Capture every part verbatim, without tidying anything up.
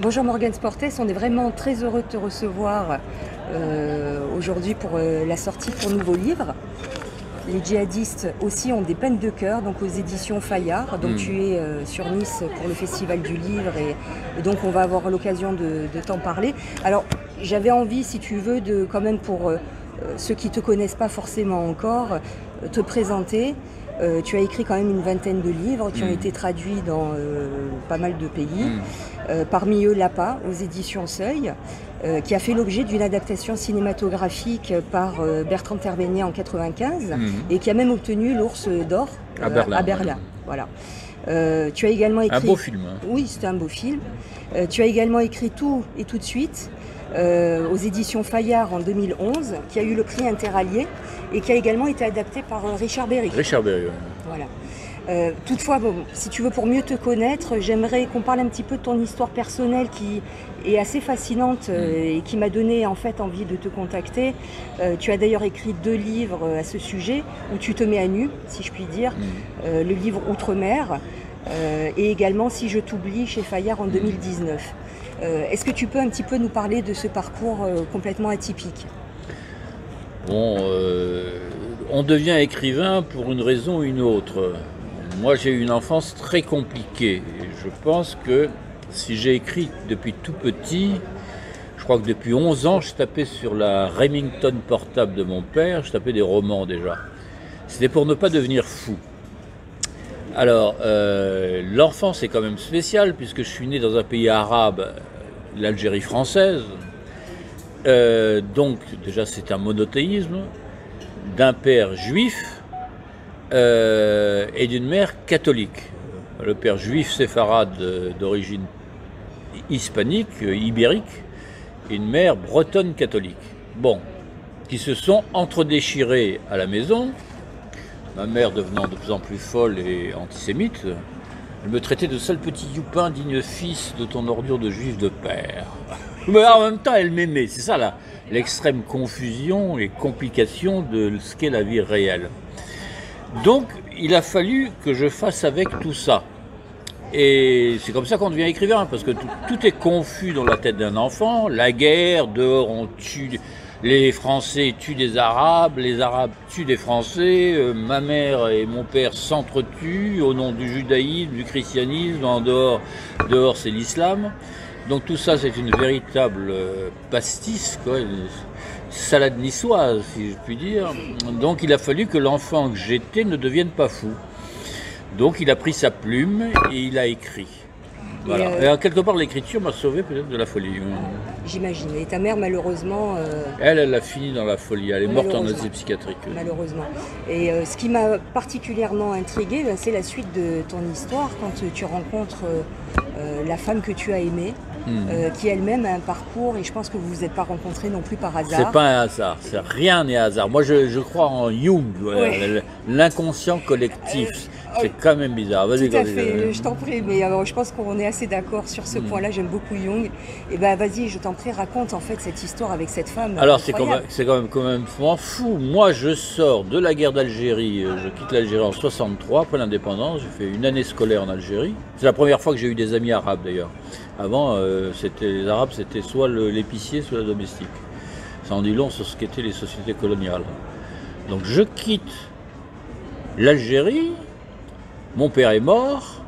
Bonjour Morgan Sportès, on est vraiment très heureux de te recevoir euh, aujourd'hui pour euh, la sortie de ton nouveau livre. Les djihadistes aussi ont des peines de cœur, donc aux éditions Fayard. Donc mmh. tu es euh, sur Nice pour le Festival du Livre et, et donc on va avoir l'occasion de, de t'en parler. Alors j'avais envie, si tu veux, de quand même pour euh, ceux qui ne te connaissent pas forcément encore, euh, te présenter. Euh, tu as écrit quand même une vingtaine de livres qui mmh. ont été traduits dans euh, pas mal de pays. Mmh. Euh, parmi eux, L'appât aux éditions Seuil, euh, qui a fait l'objet d'une adaptation cinématographique par euh, Bertrand Tavernier en mille neuf cent quatre-vingt-quinze mmh. et qui a même obtenu l'Ours d'or euh, à Berlin. À Berlin. Ouais. Voilà. Euh, tu as également écrit... Un beau film. Hein. Oui, c'était un beau film. Euh, tu as également écrit Tout et tout de suite euh, aux éditions Fayard en deux mille onze, qui a eu le prix Interallié et qui a également été adapté par euh, Richard Berry. Richard Berry, oui. Voilà. Euh, toutefois, bon, si tu veux, pour mieux te connaître, j'aimerais qu'on parle un petit peu de ton histoire personnelle qui est assez fascinante euh, et qui m'a donné en fait envie de te contacter. Euh, tu as d'ailleurs écrit deux livres à ce sujet où tu te mets à nu, si je puis dire, euh, le livre Outre-mer euh, et également Si je t'oublie chez Fayard en deux mille dix-neuf. Euh, Est-ce que tu peux un petit peu nous parler de ce parcours euh, complètement atypique? Bon, euh, on devient écrivain pour une raison ou une autre. Moi, j'ai eu une enfance très compliquée. Et je pense que si j'ai écrit depuis tout petit, je crois que depuis onze ans, je tapais sur la Remington portable de mon père, je tapais des romans déjà. C'était pour ne pas devenir fou. Alors, euh, l'enfance est quand même spéciale, puisque je suis né dans un pays arabe, l'Algérie française. Euh, donc, déjà, c'est un monothéisme d'un père juif, Euh, et d'une mère catholique. Le père juif séfarade d'origine hispanique, ibérique, et une mère bretonne catholique. Bon, qui se sont entre-déchirés à la maison, ma mère devenant de plus en plus folle et antisémite, elle me traitait de sale petit youpin digne fils de ton ordure de juif de père. Mais en même temps, elle m'aimait, c'est ça là, l'extrême confusion et complication de ce qu'est la vie réelle. Donc, il a fallu que je fasse avec tout ça. Et c'est comme ça qu'on devient écrivain, parce que tout, tout est confus dans la tête d'un enfant. La guerre, dehors, on tue... Les Français tuent des Arabes, les Arabes tuent des Français, euh, ma mère et mon père s'entretuent au nom du judaïsme, du christianisme, en dehors, dehors c'est l'islam. Donc tout ça, c'est une véritable euh, pastis, quoi. Une, salade niçoise, si je puis dire. Donc il a fallu que l'enfant que j'étais ne devienne pas fou. Donc il a pris sa plume et il a écrit. Voilà. Et euh... et quelque part, l'écriture m'a sauvé peut-être de la folie. J'imagine. Et ta mère, malheureusement... Euh... Elle, elle a fini dans la folie. Elle est morte en asile psychiatrique. Malheureusement. Et euh, ce qui m'a particulièrement intriguée, ben, c'est la suite de ton histoire, quand tu rencontres euh, la femme que tu as aimée. Mmh. Euh, qui elle-même a un parcours, et je pense que vous ne vous êtes pas rencontrés non plus par hasard. C'est pas un hasard, rien n'est hasard. Moi, je, je crois en Jung, ouais. L'inconscient collectif. Euh, c'est quand même bizarre. Vas-y, tout à fait, je t'en prie, mais alors, je pense qu'on est assez d'accord sur ce mmh. point-là. J'aime beaucoup Jung. Et ben, vas-y, je t'en prie, raconte en fait cette histoire avec cette femme. Alors, c'est quand même, quand même, quand même fou. Moi, je sors de la guerre d'Algérie. Je quitte l'Algérie en soixante-trois, après l'indépendance. J'ai fait une année scolaire en Algérie. C'est la première fois que j'ai eu des amis arabes, d'ailleurs. Avant, euh, les Arabes, c'était soit l'épicier, soit la domestique. Ça en dit long sur ce qu'étaient les sociétés coloniales. Donc je quitte l'Algérie, mon père est mort,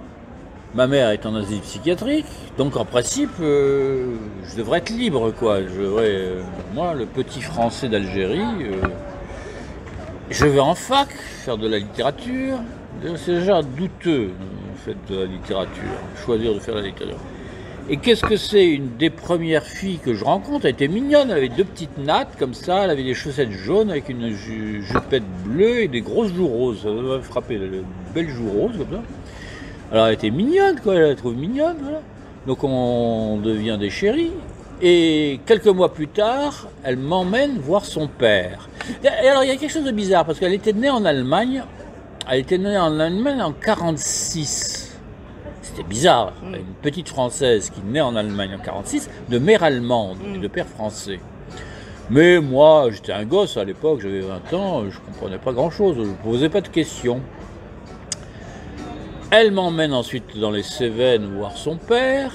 ma mère est en asile psychiatrique, donc en principe, euh, je devrais être libre, quoi. Je devrais, euh, moi, le petit français d'Algérie, euh, je vais en fac, faire de la littérature. C'est déjà douteux, en fait, de la littérature, choisir de faire de la littérature. Et qu'est-ce que c'est? Une des premières filles que je rencontre, elle était mignonne, elle avait deux petites nattes comme ça, elle avait des chaussettes jaunes avec une ju jupette bleue et des grosses joues roses, ça m'a frappé, de belles joues roses comme ça. Alors elle était mignonne, quoi, elle la trouve mignonne, voilà. Donc on devient des chéris. Et quelques mois plus tard, elle m'emmène voir son père. Et alors il y a quelque chose de bizarre, parce qu'elle était née en Allemagne, elle était née en Allemagne en mille neuf cent quarante-six. C'était bizarre, une petite Française qui naît en Allemagne en mille neuf cent quarante-six, de mère allemande et de père français. Mais moi, j'étais un gosse à l'époque, j'avais vingt ans, je comprenais pas grand-chose, je ne posais pas de questions. Elle m'emmène ensuite dans les Cévennes voir son père.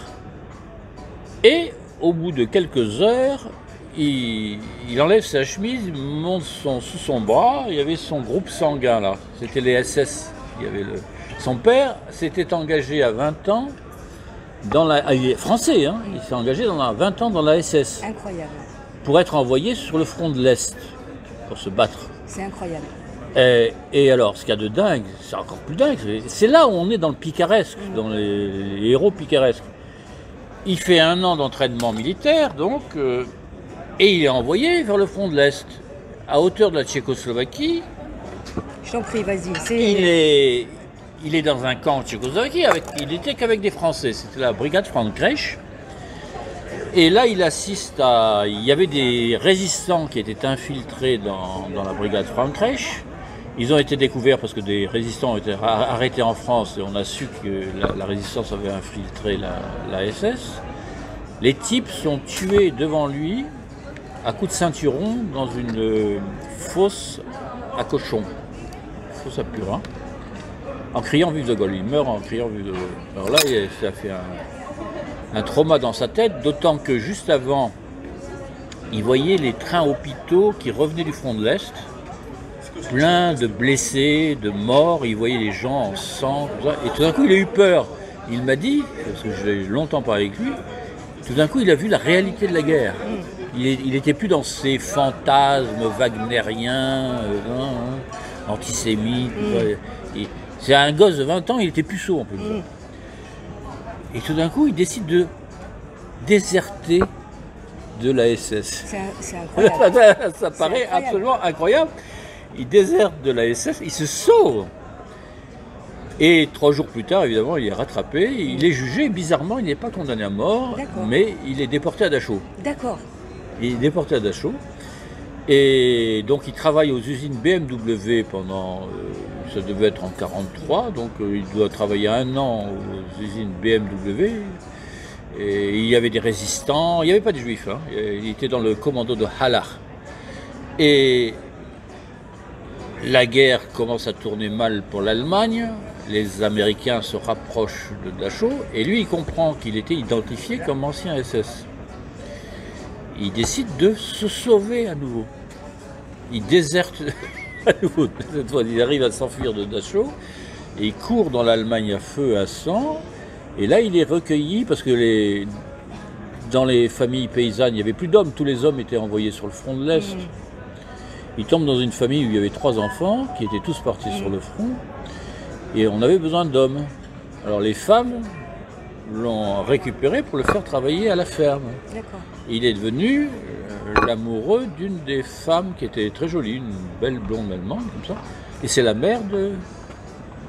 Et au bout de quelques heures, il, il enlève sa chemise, il monte son, sous son bras, il y avait son groupe sanguin là, c'était les S S. Il y avait le... Son père s'était engagé à vingt ans, dans la... il est français, hein, il s'est engagé dans la... vingt ans dans la S S. Incroyable. Pour être envoyé sur le front de l'Est, pour se battre. C'est incroyable. Et, et alors, ce qu'il y a de dingue, c'est encore plus dingue, c'est là où on est dans le picaresque, mmh. dans les, les héros picaresques. Il fait un an d'entraînement militaire, donc, euh, et il est envoyé vers le front de l'Est, à hauteur de la Tchécoslovaquie. Je t'en prie, vas-y. Il est, il est dans un camp en Tchécoslovaquie, avec, il n'était qu'avec des Français, c'était la Brigade Frankreich. Et là, il assiste à... Il y avait des résistants qui étaient infiltrés dans, dans la Brigade Frankreich. Ils ont été découverts parce que des résistants ont été arrêtés en France et on a su que la, la résistance avait infiltré la, la S S. Les types sont tués devant lui à coups de ceinturon dans une euh, fosse à cochon, fosse à purin, en criant vive de Gaulle. Il meurt en criant vive de Gaulle. Alors là, ça fait un, un trauma dans sa tête, d'autant que juste avant, il voyait les trains hôpitaux qui revenaient du front de l'Est, plein de blessés, de morts, il voyait les gens en sang, tout ça. Et tout d'un coup il a eu peur. Il m'a dit, parce que j'ai longtemps parlé avec lui, tout d'un coup il a vu la réalité de la guerre. Il n'était plus dans ces fantasmes wagnériens, euh, hein, antisémites. C'est un gosse de vingt ans, il était puceau en plus. Et tout d'un coup il décide de déserter de la S S. C'est incroyable. Ça paraît incroyable. Absolument incroyable. Il déserte de la S S, il se sauve. Et trois jours plus tard, évidemment, il est rattrapé, il est jugé. Bizarrement, il n'est pas condamné à mort, mais il est déporté à Dachau. D'accord. Il est déporté à Dachau. Et donc, il travaille aux usines B M W pendant... Euh, ça devait être en quarante-trois, donc euh, il doit travailler un an aux usines B M W. Et il y avait des résistants, il n'y avait pas de juifs, hein. Il était dans le commando de Halach. Et... la guerre commence à tourner mal pour l'Allemagne, les Américains se rapprochent de Dachau, et lui il comprend qu'il était identifié comme ancien S S. Il décide de se sauver à nouveau. Il déserte à nouveau, il arrive à s'enfuir de Dachau, et il court dans l'Allemagne à feu, à sang, et là il est recueilli, parce que les... dans les familles paysannes, il n'y avait plus d'hommes, tous les hommes étaient envoyés sur le front de l'Est. Il tombe dans une famille où il y avait trois enfants qui étaient tous partis sur le front et on avait besoin d'hommes. Alors les femmes l'ont récupéré pour le faire travailler à la ferme. Il est devenu l'amoureux d'une des femmes qui était très jolie, une belle blonde allemande comme ça. Et c'est la mère de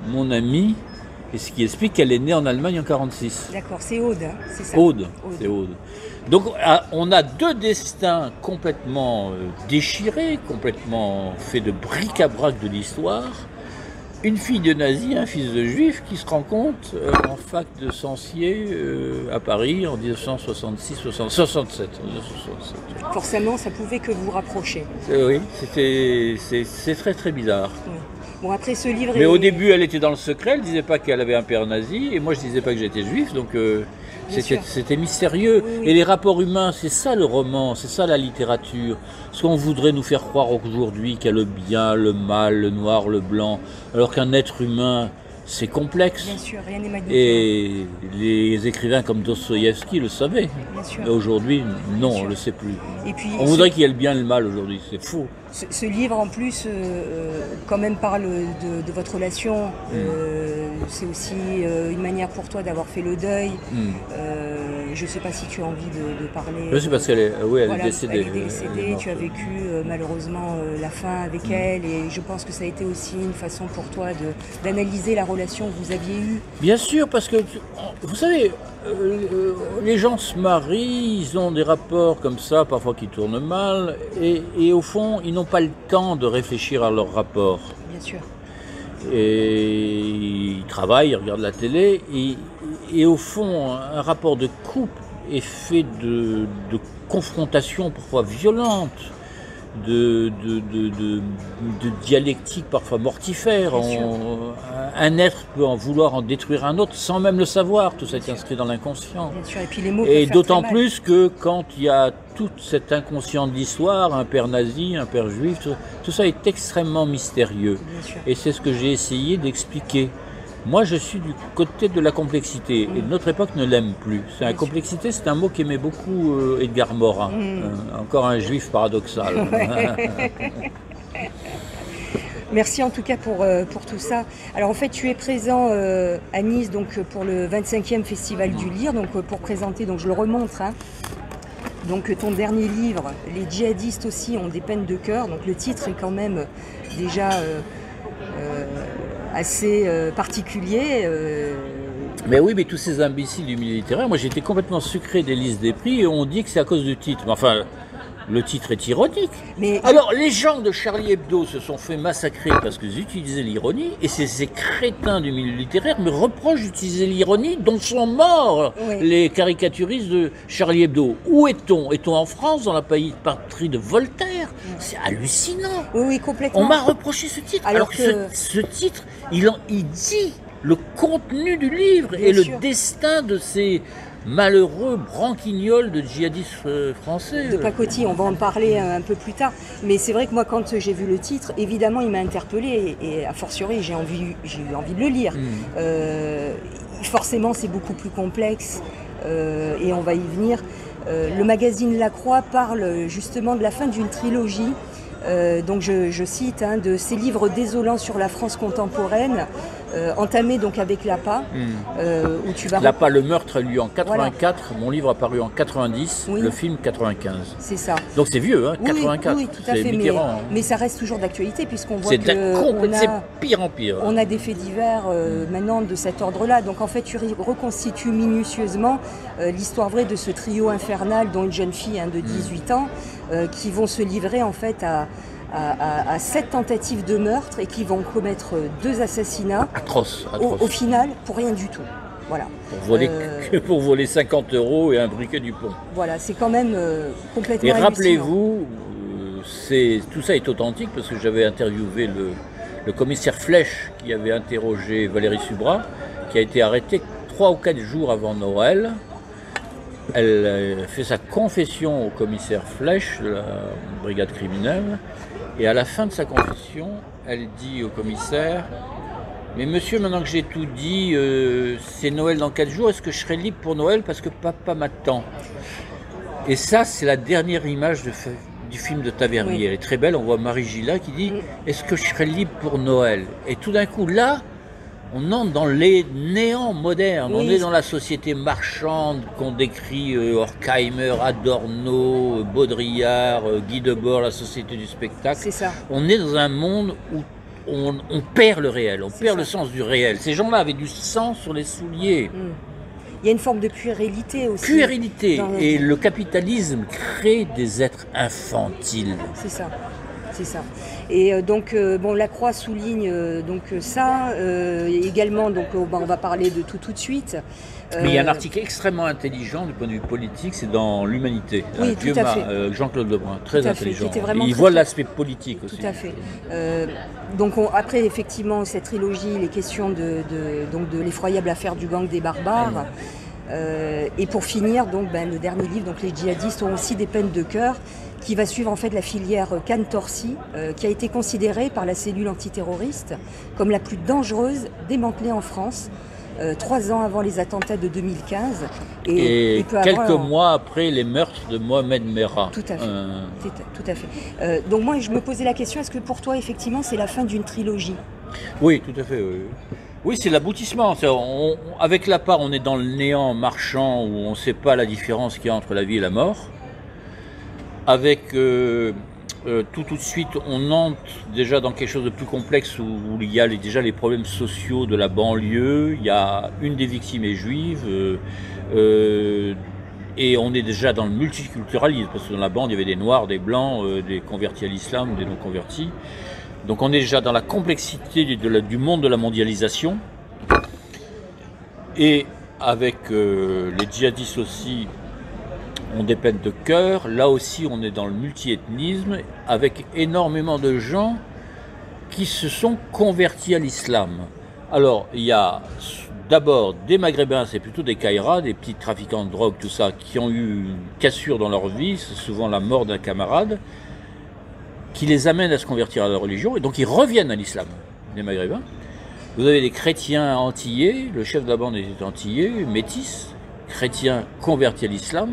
mon ami, et ce qui explique qu'elle est née en Allemagne en quarante-six. D'accord, c'est Aude, hein, c'est ça. Aude, c'est Aude. Donc on a deux destins complètement déchirés, complètement faits de bric-à-brac de l'histoire. Une fille de nazi, un fils de juif qui se rencontrent en fac de Censier à Paris en mille neuf cent soixante-six soixante-sept. Forcément, ça pouvait que vous rapprocher. Oui, c'est très très bizarre. Oui. Bon, après ce livre... Mais est... au début, elle était dans le secret, elle ne disait pas qu'elle avait un père nazi, et moi je ne disais pas que j'étais juif, donc euh, c'était mystérieux. Oui, oui. Et les rapports humains, c'est ça le roman, c'est ça la littérature. Ce qu'on voudrait nous faire croire aujourd'hui qu'il y a le bien, le mal, le noir, le blanc, alors qu'un être humain, c'est complexe. Bien sûr, rien n'est magnifique. Et les écrivains comme Dostoïevski le savaient. Aujourd'hui, non, on ne le sait plus. Et puis, on voudrait qu'il y ait le bien et le mal aujourd'hui, c'est faux. Ce, ce livre, en plus, euh, quand même parle de, de votre relation. Mm. Euh, c'est aussi euh, une manière pour toi d'avoir fait le deuil. Mm. Euh, je ne sais pas si tu as envie de, de parler. Je sais parce qu'elle est, oui, elle voilà, est décédée. Elle est décédée, elle est tu as vécu euh, malheureusement euh, la fin avec mm. elle. Et je pense que ça a été aussi une façon pour toi d'analyser la relation que vous aviez eue. Bien sûr, parce que, vous savez, euh, les gens se marient, ils ont des rapports comme ça, parfois qui tournent mal, et, et au fond, ils n'ont pas le temps de réfléchir à leurs rapports. Bien sûr. Et ils travaillent, ils regardent la télé, et, et au fond, un rapport de couple est fait de, de confrontations parfois violentes, de, de, de, de, de dialectique parfois mortifère. On, un être peut en vouloir en détruire un autre sans même le savoir, tout ça est inscrit dans l'inconscient. Et d'autant plus que quand il y a toute cette inconsciente d'histoire, un père nazi, un père juif, tout, tout ça est extrêmement mystérieux. Et c'est ce que j'ai essayé d'expliquer. Moi, je suis du côté de la complexité, mmh. et notre époque ne l'aime plus. La complexité, c'est un mot qu'aimait beaucoup euh, Edgar Morin, mmh. euh, encore un juif paradoxal. Merci en tout cas pour, euh, pour tout ça. Alors en fait, tu es présent euh, à Nice donc, pour le vingt-cinquième Festival mmh. du Livre, donc, euh, pour présenter, donc, je le remontre, hein, donc, ton dernier livre, « Les djihadistes aussi ont des peines de cœur ». Donc le titre est quand même déjà... Euh, euh, assez euh, particulier. Euh... Mais oui, mais tous ces imbéciles du milieu littéraire, moi j'étais complètement sucré des listes des prix et on dit que c'est à cause du titre. Enfin, le titre est ironique. Mais... Alors, les gens de Charlie Hebdo se sont fait massacrer parce qu'ils utilisaient l'ironie et ces, ces crétins du milieu littéraire me reprochent d'utiliser l'ironie dont sont morts oui. les caricaturistes de Charlie Hebdo. Où est-on? Est-on en France, dans la patrie de Voltaire? C'est hallucinant. Oui, oui, complètement. On m'a reproché ce titre. Alors, Alors que ce, ce titre, il, en, il dit le contenu du livre Bien et sûr. le destin de ces malheureux branquignols de djihadistes français. De pacotille, on va en parler un peu plus tard. Mais c'est vrai que moi, quand j'ai vu le titre, évidemment, il m'a interpellé et, et a fortiori, j'ai envie, j'ai eu envie de le lire. Mmh. Euh, forcément, c'est beaucoup plus complexe euh, et on va y venir. Euh, le magazine La Croix parle justement de la fin d'une trilogie, euh, donc je, je cite, hein, de ces livres désolants sur la France contemporaine, euh, entamés donc avec L'appât, mmh. euh, où tu vas... L'appât, le meurtre a lieu en quatre-vingt-quatre, voilà. Mon livre a paru en quatre-vingt-dix, oui. Le film quatre-vingt-quinze. C'est ça. Donc c'est vieux, hein, oui, quatre-vingt-quatre, oui, tout à fait, mais, hein. mais ça reste toujours d'actualité puisqu'on voit que... C'est pire en pire. On a des faits divers euh, mmh. maintenant de cet ordre-là, donc en fait tu reconstitues minutieusement euh, l'histoire vraie de ce trio infernal dont une jeune fille hein, de dix-huit mmh. ans euh, qui vont se livrer en fait à... À, à, à sept tentatives de meurtre et qui vont commettre deux assassinats atroces, atroce. au, au final pour rien du tout. Voilà. Pour voler, euh... pour voler cinquante euros et un briquet du pont. Voilà, c'est quand même euh, complètement. Et rappelez-vous, euh, tout ça est authentique parce que j'avais interviewé le, le commissaire Flèche qui avait interrogé Valérie Subrat, qui a été arrêtée trois ou quatre jours avant Noël. Elle fait sa confession au commissaire Flèche de la brigade criminelle. Et à la fin de sa confession, elle dit au commissaire « Mais monsieur, maintenant que j'ai tout dit, euh, c'est Noël dans quatre jours, est-ce que je serai libre pour Noël parce que papa m'attend ?» Et ça, c'est la dernière image de, du film de Tavernier. Oui. Elle est très belle, on voit Marie Gilla qui dit « Est-ce que je serai libre pour Noël ?» Et tout d'un coup, là, on entre dans les néants modernes, oui. on est dans la société marchande qu'on décrit euh, Horkheimer, Adorno, Baudrillard, euh, Guy Debord, la société du spectacle. C'est ça. On est dans un monde où on, on perd le réel, on perd ça. le sens du réel. Ces gens-là avaient du sang sur les souliers. Mmh. Il y a une forme de puérilité aussi. Puérilité. Et le capitalisme crée des êtres infantiles. C'est ça. C'est ça. Et donc, euh, bon, La Croix souligne euh, donc ça. Euh, également, donc, euh, bah, on va parler de tout tout de suite. Euh... Mais il y a un article extrêmement intelligent du point de vue politique, c'est dans l'Humanité. Oui, tout à fait. Euh, Jean-Claude Lebrun, très tout intelligent. Et il très... voit l'aspect politique aussi. Tout à fait. Euh, donc, on, après, effectivement, cette trilogie, les questions de, de, donc, de l'effroyable affaire du gang des barbares. Mmh. Euh, et pour finir, donc, ben, le dernier livre, donc, les djihadistes ont aussi des peines de cœur, qui va suivre en fait la filière Cannes-Torcy, euh, qui a été considérée par la cellule antiterroriste comme la plus dangereuse démantelée en France, euh, trois ans avant les attentats de deux mille quinze. Et, et quelques avoir, mois après les meurtres de Mohamed Merah. Tout à fait. Euh... Tout à fait. Euh, donc moi, je me posais la question, est-ce que pour toi, effectivement, c'est la fin d'une trilogie? Oui, tout à fait, oui. Oui, c'est l'aboutissement. Avec la part, on est dans le néant marchand où on ne sait pas la différence qu'il y a entre la vie et la mort. Avec euh, euh, tout tout de suite, on entre déjà dans quelque chose de plus complexe où, où il y a les, déjà les problèmes sociaux de la banlieue. Il y a une des victimes est juive euh, euh, et on est déjà dans le multiculturalisme parce que dans la bande il y avait des noirs, des blancs, euh, des convertis à l'islam, des non convertis. Donc on est déjà dans la complexité de la, du monde de la mondialisation et avec euh, les djihadistes aussi. on dépeine de cœur, là aussi on est dans le multiethnisme, avec énormément de gens qui se sont convertis à l'islam. Alors il y a d'abord des Maghrébins, c'est plutôt des Kaïras, des petits trafiquants de drogue, tout ça, qui ont eu une cassure dans leur vie, c'est souvent la mort d'un camarade, qui les amène à se convertir à la religion, et donc ils reviennent à l'islam, les Maghrébins. Vous avez des chrétiens antillais, le chef de la bande était antillais, métis, chrétien converti à l'islam.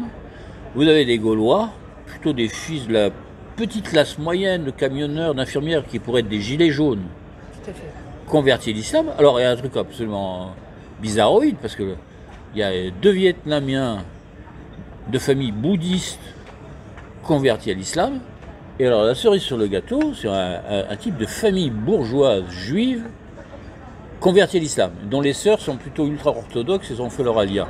Vous avez des Gaulois, plutôt des fils de la petite classe moyenne, de camionneurs, d'infirmières, qui pourraient être des gilets jaunes, tout à fait, convertis à l'islam. Alors il y a un truc absolument bizarroïde, parce que il y a deux Vietnamiens de famille bouddhiste convertis à l'islam, et alors la cerise sur le gâteau, c'est un, un, un type de famille bourgeoise juive convertie à l'islam, dont les sœurs sont plutôt ultra-orthodoxes et ont fait leur alia.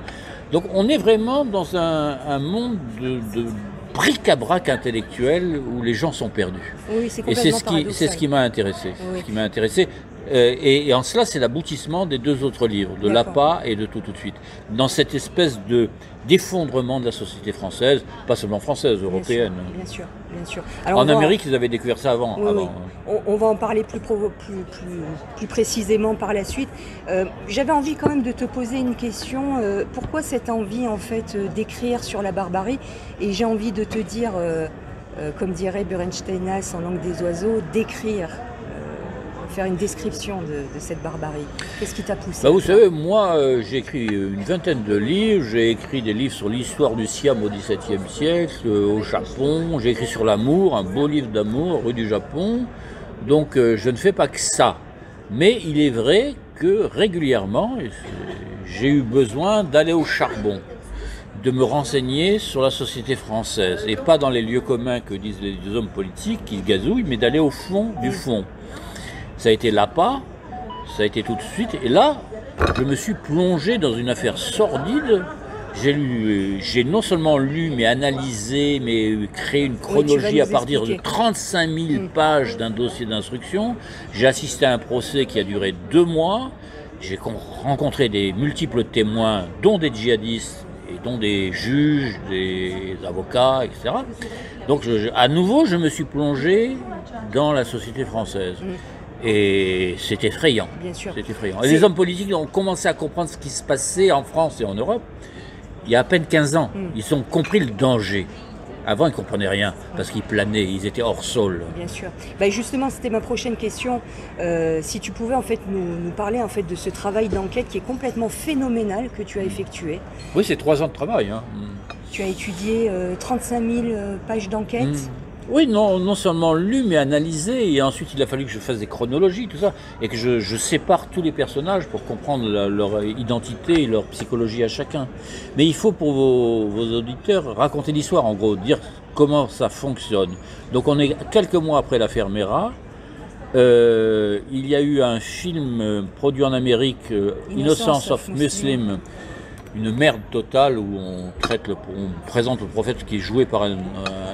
Donc on est vraiment dans un, un monde de, de bric-à-brac intellectuel où les gens sont perdus. Oui, c'est complètement paradoxal. Et c'est ce qui m'a intéressé. Oui. Ce qui m'a intéressé. Euh, et, et en cela, c'est l'aboutissement des deux autres livres, de L'appât et de Tout tout de suite, dans cette espèce de d'effondrement de la société française, pas seulement française, européenne. Bien sûr, bien sûr. Bien sûr. Alors en Amérique, en... ils avaient découvert ça avant. Oui, avant. Oui. On, on va en parler plus, provo... plus, plus, plus précisément par la suite. Euh, J'avais envie quand même de te poser une question. Euh, pourquoi cette envie, en fait, d'écrire sur la barbarie? Et j'ai envie de te dire, euh, euh, comme dirait Bernsteinas en Langue des oiseaux, d'écrire, faire une description de, de cette barbarie. Qu'est-ce qui t'a poussé? Bah vous savez, moi, euh, j'ai écrit une vingtaine de livres. J'ai écrit des livres sur l'histoire du Siam au dix-septième siècle, euh, au Japon. J'ai écrit sur l'amour, un beau livre d'amour, Rue du Japon. Donc, euh, je ne fais pas que ça. Mais il est vrai que régulièrement, j'ai eu besoin d'aller au charbon, de me renseigner sur la société française, et pas dans les lieux communs que disent les, les hommes politiques qui gazouillent, mais d'aller au fond du fond. Ça a été L'appât, ça a été Tout de suite, et là, je me suis plongé dans une affaire sordide. J'ai non seulement lu, mais analysé, mais créé une chronologie oui, à partir expliquer. de trente-cinq mille pages d'un dossier d'instruction. J'ai assisté à un procès qui a duré deux mois. J'ai rencontré des multiples témoins, dont des djihadistes, et dont des juges, des avocats, et cetera. Donc, je, à nouveau, je me suis plongé dans la société française. Oui. Et c'est effrayant. Bien sûr. C'est effrayant. Et les hommes politiques ont commencé à comprendre ce qui se passait en France et en Europe il y a à peine quinze ans. Mm. Ils ont compris le danger. Avant, ils ne comprenaient rien parce qu'ils planaient, ils étaient hors sol. Bien sûr. Ben justement, c'était ma prochaine question. Euh, si tu pouvais en fait nous, nous parler en fait de ce travail d'enquête qui est complètement phénoménal que tu as effectué. Oui, c'est trois ans de travail. Hein. Tu as étudié euh, trente-cinq mille pages d'enquête. Mm. Oui, non, non seulement lu, mais analysé, et ensuite il a fallu que je fasse des chronologies, tout ça, et que je, je sépare tous les personnages pour comprendre la, leur identité et leur psychologie à chacun. Mais il faut pour vos, vos auditeurs raconter l'histoire, en gros, dire comment ça fonctionne. Donc on est quelques mois après l'affaire Merah, euh, il y a eu un film produit en Amérique, euh, Innocence of Muslim, une merde totale où on, traite le, on présente le prophète qui est joué par un,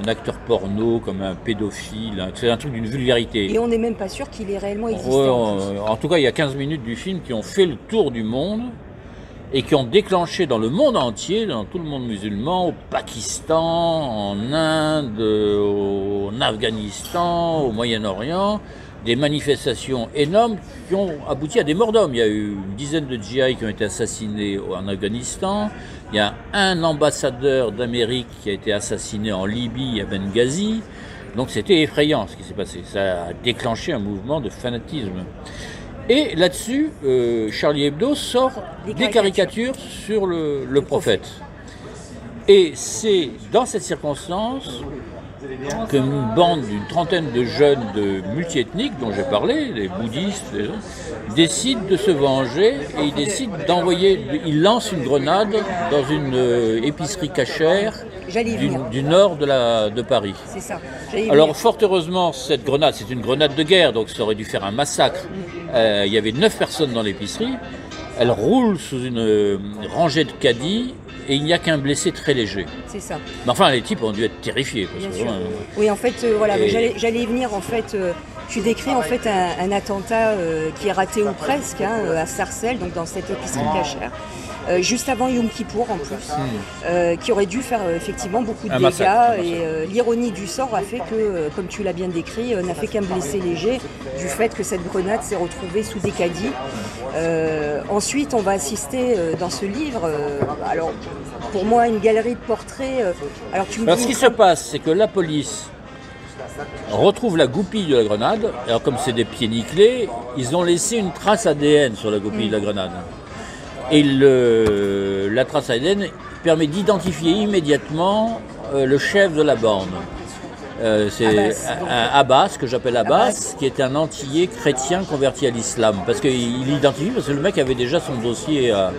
un acteur porno, comme un pédophile, c'est un truc d'une vulgarité. Et on n'est même pas sûr qu'il ait réellement existé. Ouais, en, en tout cas, il y a quinze minutes du film qui ont fait le tour du monde et qui ont déclenché dans le monde entier, dans tout le monde musulman, au Pakistan, en Inde, au, en Afghanistan, au Moyen-Orient, des manifestations énormes qui ont abouti à des morts d'hommes. Il y a eu une dizaine de G I qui ont été assassinés en Afghanistan. Il y a un ambassadeur d'Amérique qui a été assassiné en Libye, à Benghazi. Donc c'était effrayant ce qui s'est passé. Ça a déclenché un mouvement de fanatisme. Et là-dessus, euh, Charlie Hebdo sort des, des caricatures. caricatures sur le, le prophète. prophète. Et c'est dans cette circonstance qu'une bande d'une trentaine de jeunes de multiethniques dont j'ai parlé, les bouddhistes, les gens, décident de se venger et ils décident d'envoyer, ils lancent une grenade dans une euh, épicerie cachère du, du nord de, la, de Paris. C'est ça. Alors fort heureusement, cette grenade, c'est une grenade de guerre, donc ça aurait dû faire un massacre. Euh, il y avait neuf personnes dans l'épicerie, elle roule sous une euh, rangée de caddies. Et il n'y a qu'un blessé très léger. C'est ça. Mais enfin, les types ont dû être terrifiés. Parce Bien que sûr. Vraiment... Oui, en fait, euh, voilà, et... j'allais y venir. En fait, euh, tu décris en fait un, un attentat euh, qui est raté ou presque hein, à Sarcelles, donc dans cette épicerie cachère. euh, juste avant Yom Kippour en plus, mmh. euh, qui aurait dû faire euh, effectivement beaucoup de un dégâts. Massacre, et euh, l'ironie du sort a fait que, euh, comme tu l'as bien décrit, euh, n'a fait qu'un blessé léger du fait que cette grenade s'est retrouvée sous des caddies. Euh, ensuite, on va assister euh, dans ce livre, euh, alors pour moi, une galerie de portraits. Euh, alors, tu me alors dis, ce qui se passe, c'est que la police retrouve la goupille de la grenade. Alors comme c'est des pieds nickelés, ils ont laissé une trace A D N sur la goupille mmh. de la grenade. Et le, la trace A D N permet d'identifier immédiatement euh, le chef de la bande. Euh, c'est Abbas, que j'appelle Abbas, qui est un antillais chrétien converti à l'islam. Parce qu'il l'identifie, parce que le mec avait déjà son dossier à,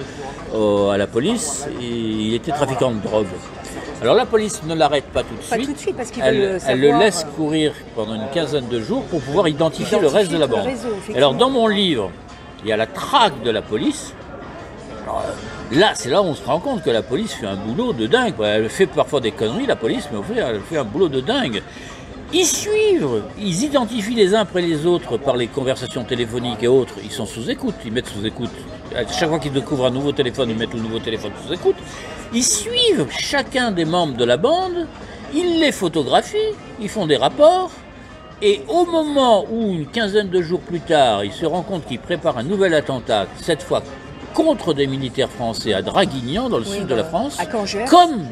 à la police, et il était trafiquant de drogue. Alors la police ne l'arrête pas tout de suite, pas tout de suite parce qu'il elle, veut savoir... elle le laisse courir pendant une quinzaine de jours pour pouvoir identifier, identifier le reste de la bande. Réseau, alors dans mon livre, il y a la traque de la police. Alors, là, c'est là où on se rend compte que la police fait un boulot de dingue. Elle fait parfois des conneries, la police, mais au fait, elle fait un boulot de dingue. Ils suivent, ils identifient les uns après les autres par les conversations téléphoniques et autres. Ils sont sous écoute, ils mettent sous écoute. À chaque fois qu'ils découvrent un nouveau téléphone, ils mettent le nouveau téléphone sous écoute. Ils suivent chacun des membres de la bande, ils les photographient, ils font des rapports. Et au moment où, une quinzaine de jours plus tard, ils se rendent compte qu'ils préparent un nouvel attentat, cette fois contre des militaires français à Draguignan, dans le oui, sud de la France, comme,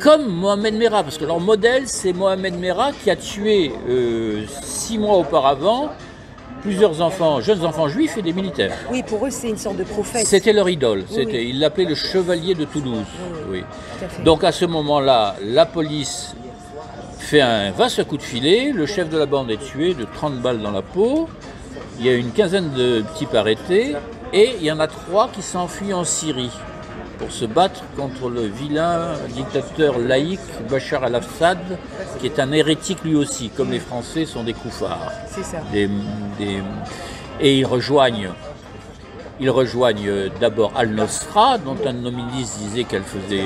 comme Mohamed Merah, parce que leur modèle, c'est Mohamed Merah qui a tué, euh, six mois auparavant, plusieurs enfants, jeunes enfants juifs et des militaires. Oui, pour eux, c'est une sorte de prophète. C'était leur idole. Oui, c'était, oui. Ils l'appelaient le chevalier de Toulouse. Oui, oui. Tout à fait. Donc à ce moment-là, la police fait un vaste coup de filet. Le chef de la bande est tué de trente balles dans la peau. Il y a une quinzaine de types arrêtés. Et il y en a trois qui s'enfuient en Syrie pour se battre contre le vilain dictateur laïque Bachar al-Assad, qui est un hérétique lui aussi, comme les Français sont des koufars. C'est ça. Des, des... Et ils rejoignent, ils rejoignent d'abord Al-Nusra, dont un de nos ministres disait qu'elle faisait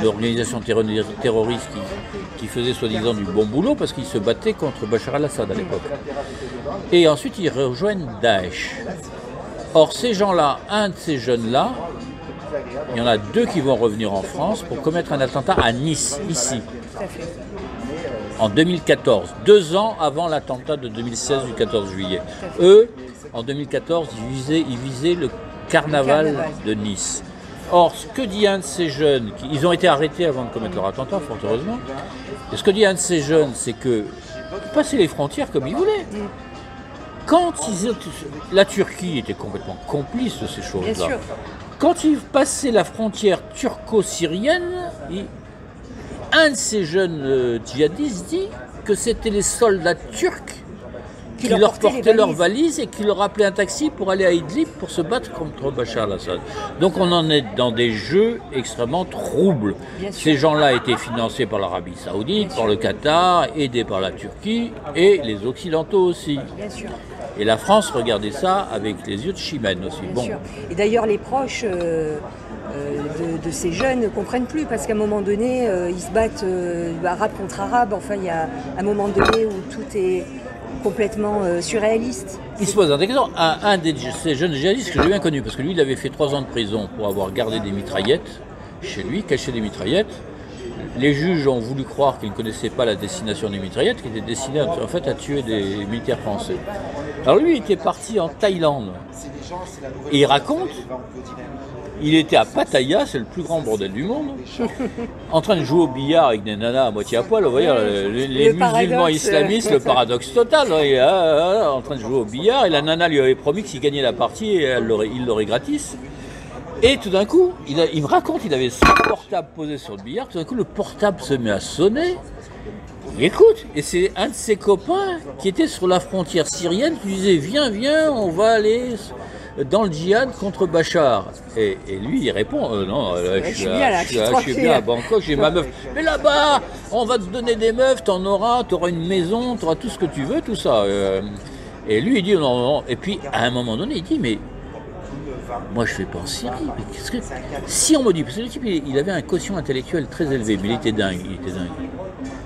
une organisation terroriste qui, qui faisait soi-disant du bon boulot, parce qu'ils se battaient contre Bachar al-Assad à l'époque. Et ensuite ils rejoignent Daesh. Or, ces gens-là, un de ces jeunes-là, il y en a deux qui vont revenir en France pour commettre un attentat à Nice, ici, en deux mille quatorze, deux ans avant l'attentat de deux mille seize du quatorze juillet. Eux, en deux mille quatorze, ils visaient, ils visaient le carnaval de Nice. Or, ce que dit un de ces jeunes, ils ont été arrêtés avant de commettre leur attentat, fort heureusement, et ce que dit un de ces jeunes, c'est que passer les frontières comme ils voulaient. Quand ils... La Turquie était complètement complice de ces choses-là. Quand ils passaient la frontière turco-syrienne, il... un de ces jeunes djihadistes dit que c'était les soldats turcs qui, qui leur, leur portaient, portaient leurs valises et qui leur appelaient un taxi pour aller à Idlib pour se battre contre Bachar al-Assad. Donc on en est dans des jeux extrêmement troubles. Ces gens-là étaient financés par l'Arabie Saoudite, par le Qatar, aidés par la Turquie et les Occidentaux aussi. Bien sûr. Et la France regardait ça avec les yeux de chimène aussi. Bon. Et d'ailleurs, les proches euh, euh, de, de ces jeunes ne comprennent plus, parce qu'à un moment donné, euh, ils se battent euh, arabe contre arabe. Enfin, il y a un moment donné où tout est complètement euh, surréaliste. Il se pose un exemple à un de ces jeunes djihadistes que j'ai bien connu, parce que lui, il avait fait trois ans de prison pour avoir gardé des mitraillettes chez lui, caché des mitraillettes. Les juges ont voulu croire qu'ils ne connaissaient pas la destination des mitraillettes, qui étaient destinées en fait à tuer des militaires français. Alors lui, il était parti en Thaïlande. Et il raconte, il était à Pattaya, c'est le plus grand bordel du monde, en train de jouer au billard avec des nanas à moitié à poil. Vous voyez, les, les musulmans islamistes, le paradoxe total. Il est en train de jouer au billard, et la nana lui avait promis que s'il gagnait la partie, elle l'aurait, il l'aurait gratis. Et tout d'un coup, il, a, il me raconte, il avait son portable posé sur le billard, tout d'un coup le portable se met à sonner, il écoute, et c'est un de ses copains qui était sur la frontière syrienne qui lui disait « Viens, viens, on va aller dans le djihad contre Bachar ». Et lui, il répond euh, « Non, là, je, suis là, je, suis là, je suis bien à Bangkok, j'ai ma meuf. Mais là-bas, on va te donner des meufs, t'en auras, t'auras une maison, t'auras tout ce que tu veux, tout ça. » Et lui, il dit « Non, non ». Et puis, à un moment donné, il dit « Mais… » Moi je fais pas en Syrie, mais qu'est-ce que... Si on me dit, parce que le type il avait un quotient intellectuel très élevé, mais il était dingue, il était dingue.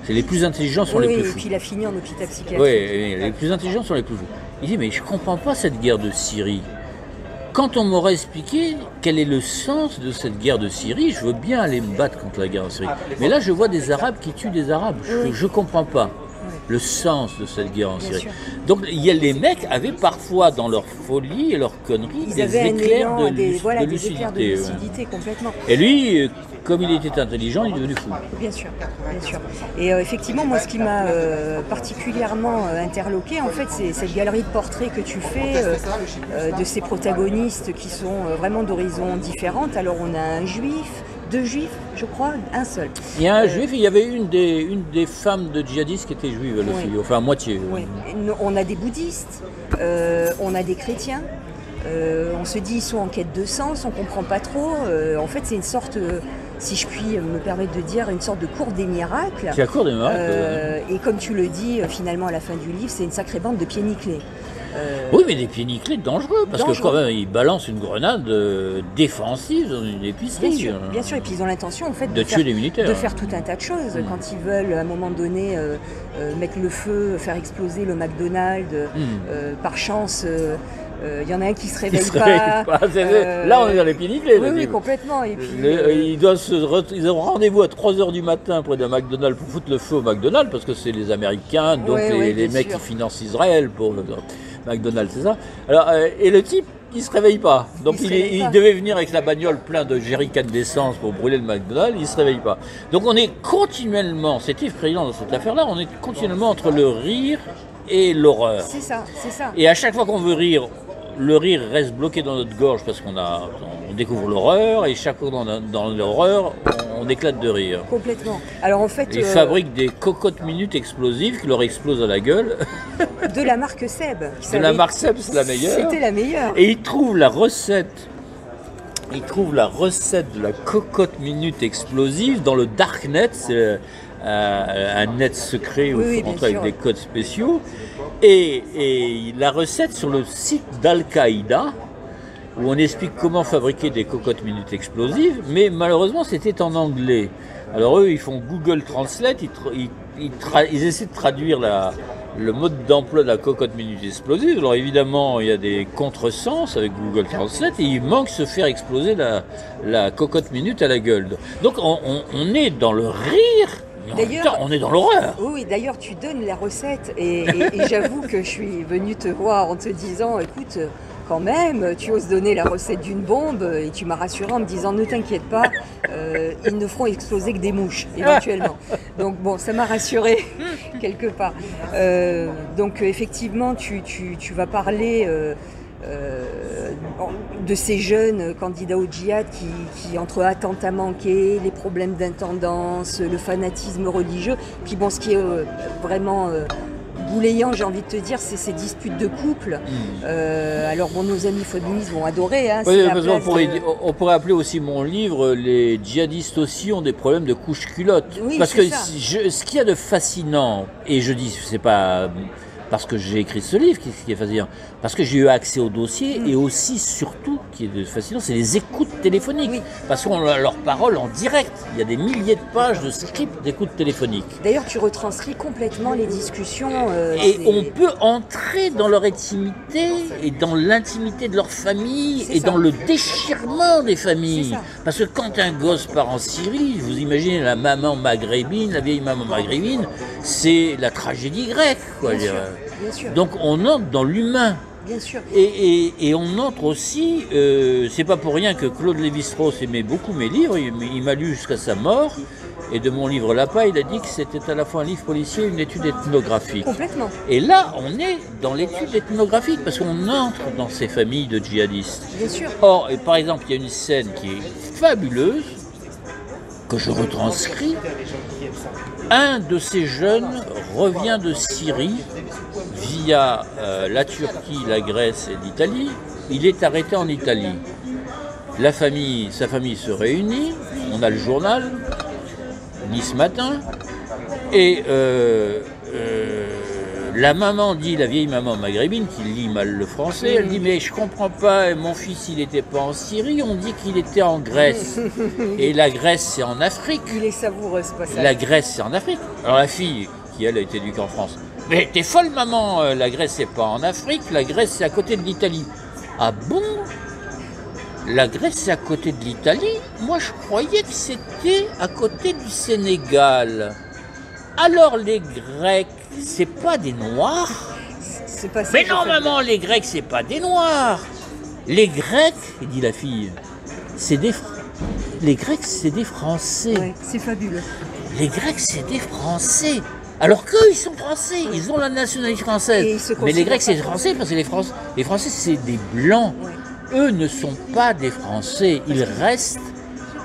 C'est les plus intelligents sont oui, les plus fous. Oui, et puis il a fini en hôpital psychiatrique. Oui, les plus intelligents sont les plus fous. Il dit, mais je comprends pas cette guerre de Syrie. Quand on m'aurait expliqué quel est le sens de cette guerre de Syrie, je veux bien aller me battre contre la guerre de Syrie. Mais là, je vois des Arabes qui tuent des Arabes. Je ne comprends pas le sens de cette guerre en Syrie. Donc il y a, les mecs avaient parfois dans leur folie et leur connerie des, des, éclairs de, des, voilà, de des éclairs de lucidité. Complètement. Et lui, comme il était intelligent, il est devenu fou. Bien sûr, bien sûr. Et euh, effectivement, moi, ce qui m'a euh, particulièrement euh, interloqué, en fait, c'est cette galerie de portraits que tu fais euh, euh, de ces protagonistes qui sont euh, vraiment d'horizons différents. Alors on a un juif, deux juifs, je crois, un seul. Il y a un euh, juif, il y avait une des, une des femmes de djihadistes qui était juive, elle aussi, enfin à moitié. Oui. On a des bouddhistes, euh, on a des chrétiens, euh, on se dit ils sont en quête de sens, on ne comprend pas trop. Euh, en fait, c'est une sorte, euh, si je puis me permettre de dire, une sorte de cour des miracles. C'est la cour des miracles. Euh, ouais. Et comme tu le dis, finalement, à la fin du livre, c'est une sacrée bande de pieds nickelés. Euh... Oui, mais des pieds nickelés dangereux, parce dangereux. que quand même, ils balancent une grenade euh, défensive dans une épicerie. Bien sûr, bien sûr, et puis ils ont l'intention en fait, de, de, tuer faire, des militaires. de faire tout un tas de choses. Mmh. Quand ils veulent, à un moment donné, euh, euh, mettre le feu, faire exploser le McDonald's, mmh. euh, par chance... Euh, Il euh, y en a un qui se réveille, qui se réveille pas. pas. Euh... Là, on est dans les pieds nickelés. Oui, oui, complètement. Et puis, les, euh... ils, doivent se re... ils ont rendez-vous à trois heures du matin près d'un McDonald's pour foutre le feu au McDonald's, parce que c'est les Américains, donc ouais, les, ouais, les mecs sûr. qui financent Israël pour le McDonald's, c'est ça. Alors, euh, et le type, il se réveille pas. Donc, il, il, réveille il, pas. il devait venir avec la bagnole pleine de jerrycans d'essence pour brûler le McDonald's, il se réveille pas. Donc, on est continuellement, c'est effrayant dans cette affaire-là, on est continuellement entre le rire et l'horreur. C'est ça, c'est ça. Et à chaque fois qu'on veut rire, le rire reste bloqué dans notre gorge parce qu'on a, on découvre l'horreur, et chaque fois dans, dans l'horreur, on, on éclate de rire. Complètement. Alors en fait, ils euh... fabriquent des cocottes minutes explosives qui leur explosent à la gueule. De la marque Seb. De la marque Seb, c'est la meilleure. C'était la meilleure. Et ils trouvent la recette. Ils trouvent la recette de la cocotte minute explosive dans le darknet. C'est Euh, un net secret où oui, il faut rentrer avec des codes spéciaux, et, et la recette sur le site d'Al-Qaïda où on explique comment fabriquer des cocottes minutes explosives, mais malheureusement c'était en anglais. Alors eux, ils font Google Translate, ils, ils, ils, ils essaient de traduire la, le mode d'emploi de la cocotte minute explosive. Alors évidemment, il y a des contresens avec Google Translate, et il manque se faire exploser la, la cocotte minute à la gueule. Donc on, on, on est dans le rire. D'ailleurs, on est dans l'horreur. Oui, d'ailleurs, tu donnes la recette, et, et, et j'avoue que je suis venue te voir en te disant, écoute, quand même, tu oses donner la recette d'une bombe, et tu m'as rassuré en me disant, ne t'inquiète pas, euh, ils ne feront exploser que des mouches, éventuellement. Donc bon, ça m'a rassuré quelque part. Euh, donc effectivement, tu, tu, tu vas parler... Euh, Euh, de ces jeunes candidats au djihad qui, qui entre attentats manqués, les problèmes d'intendance, le fanatisme religieux, puis bon, ce qui est euh, vraiment euh, boulayant, j'ai envie de te dire, c'est ces disputes de couple. Mmh. Euh, alors bon, nos amis féministes vont adorer. Hein, oui, parce on, pourrait, de... on pourrait appeler aussi mon livre « Les djihadistes aussi ont des problèmes de couche-culotte oui, ». Parce que je, ce qu'il y a de fascinant, et je dis, c'est pas... parce que j'ai écrit ce livre, qui est fascinant, parce que j'ai eu accès au dossier, et aussi, surtout, qui est fascinant, c'est les écoutes téléphoniques. Oui. Parce qu'on a leurs paroles en direct. Il y a des milliers de pages de scripts d'écoutes téléphoniques. D'ailleurs, tu retranscris complètement les discussions. Euh, et on peut entrer dans leur intimité, et dans l'intimité de leur famille, et ça. dans le déchirement des familles. Parce que quand un gosse part en Syrie, vous imaginez la maman maghrébine, la vieille maman maghrébine, c'est la tragédie grecque, quoi. Bien sûr. Donc on entre dans l'humain. Bien sûr. Et, et, et on entre aussi, euh, c'est pas pour rien que Claude Lévi-Strauss aimait beaucoup mes livres, il, il m'a lu jusqu'à sa mort, et de mon livre L'appât, il a dit que c'était à la fois un livre policier et une étude ethnographique. Complètement. Et là, on est dans l'étude ethnographique, parce qu'on entre dans ces familles de djihadistes. Bien sûr. Or, et par exemple, il y a une scène qui est fabuleuse, que je retranscris. Un de ces jeunes revient de Syrie via euh, la Turquie, la Grèce et l'Italie. Il est arrêté en Italie. La famille, sa famille se réunit. On a le journal, Nice Matin. Et euh, euh, la maman dit, la vieille maman maghrébine, qui lit mal le français, elle dit « mais je comprends pas, mon fils il n'était pas en Syrie, on dit qu'il était en Grèce. » Et la Grèce c'est en Afrique. Il est savoureux ce passage. La Grèce c'est en Afrique. Alors la fille, qui elle a été éduquée en France, « mais t'es folle maman, la Grèce c'est pas en Afrique, la Grèce c'est à côté de l'Italie. » « Ah bon ? la Grèce est à côté de l'Italie. Moi, je croyais que c'était à côté du Sénégal. Alors, les Grecs, c'est pas des Noirs. C'est pas ça. Mais non, maman, les Grecs, c'est pas des Noirs. Les Grecs, dit la fille, c'est des Français. Les Grecs, c'est des Français. Ouais, c'est fabuleux. Les Grecs, c'est des Français. Alors qu'eux, ils sont Français. Ils ont la nationalité française. Mais les Grecs, c'est des Français parce que les, Fran... les Français, c'est des Blancs. Ouais. Eux ne sont pas des Français. Ils restent.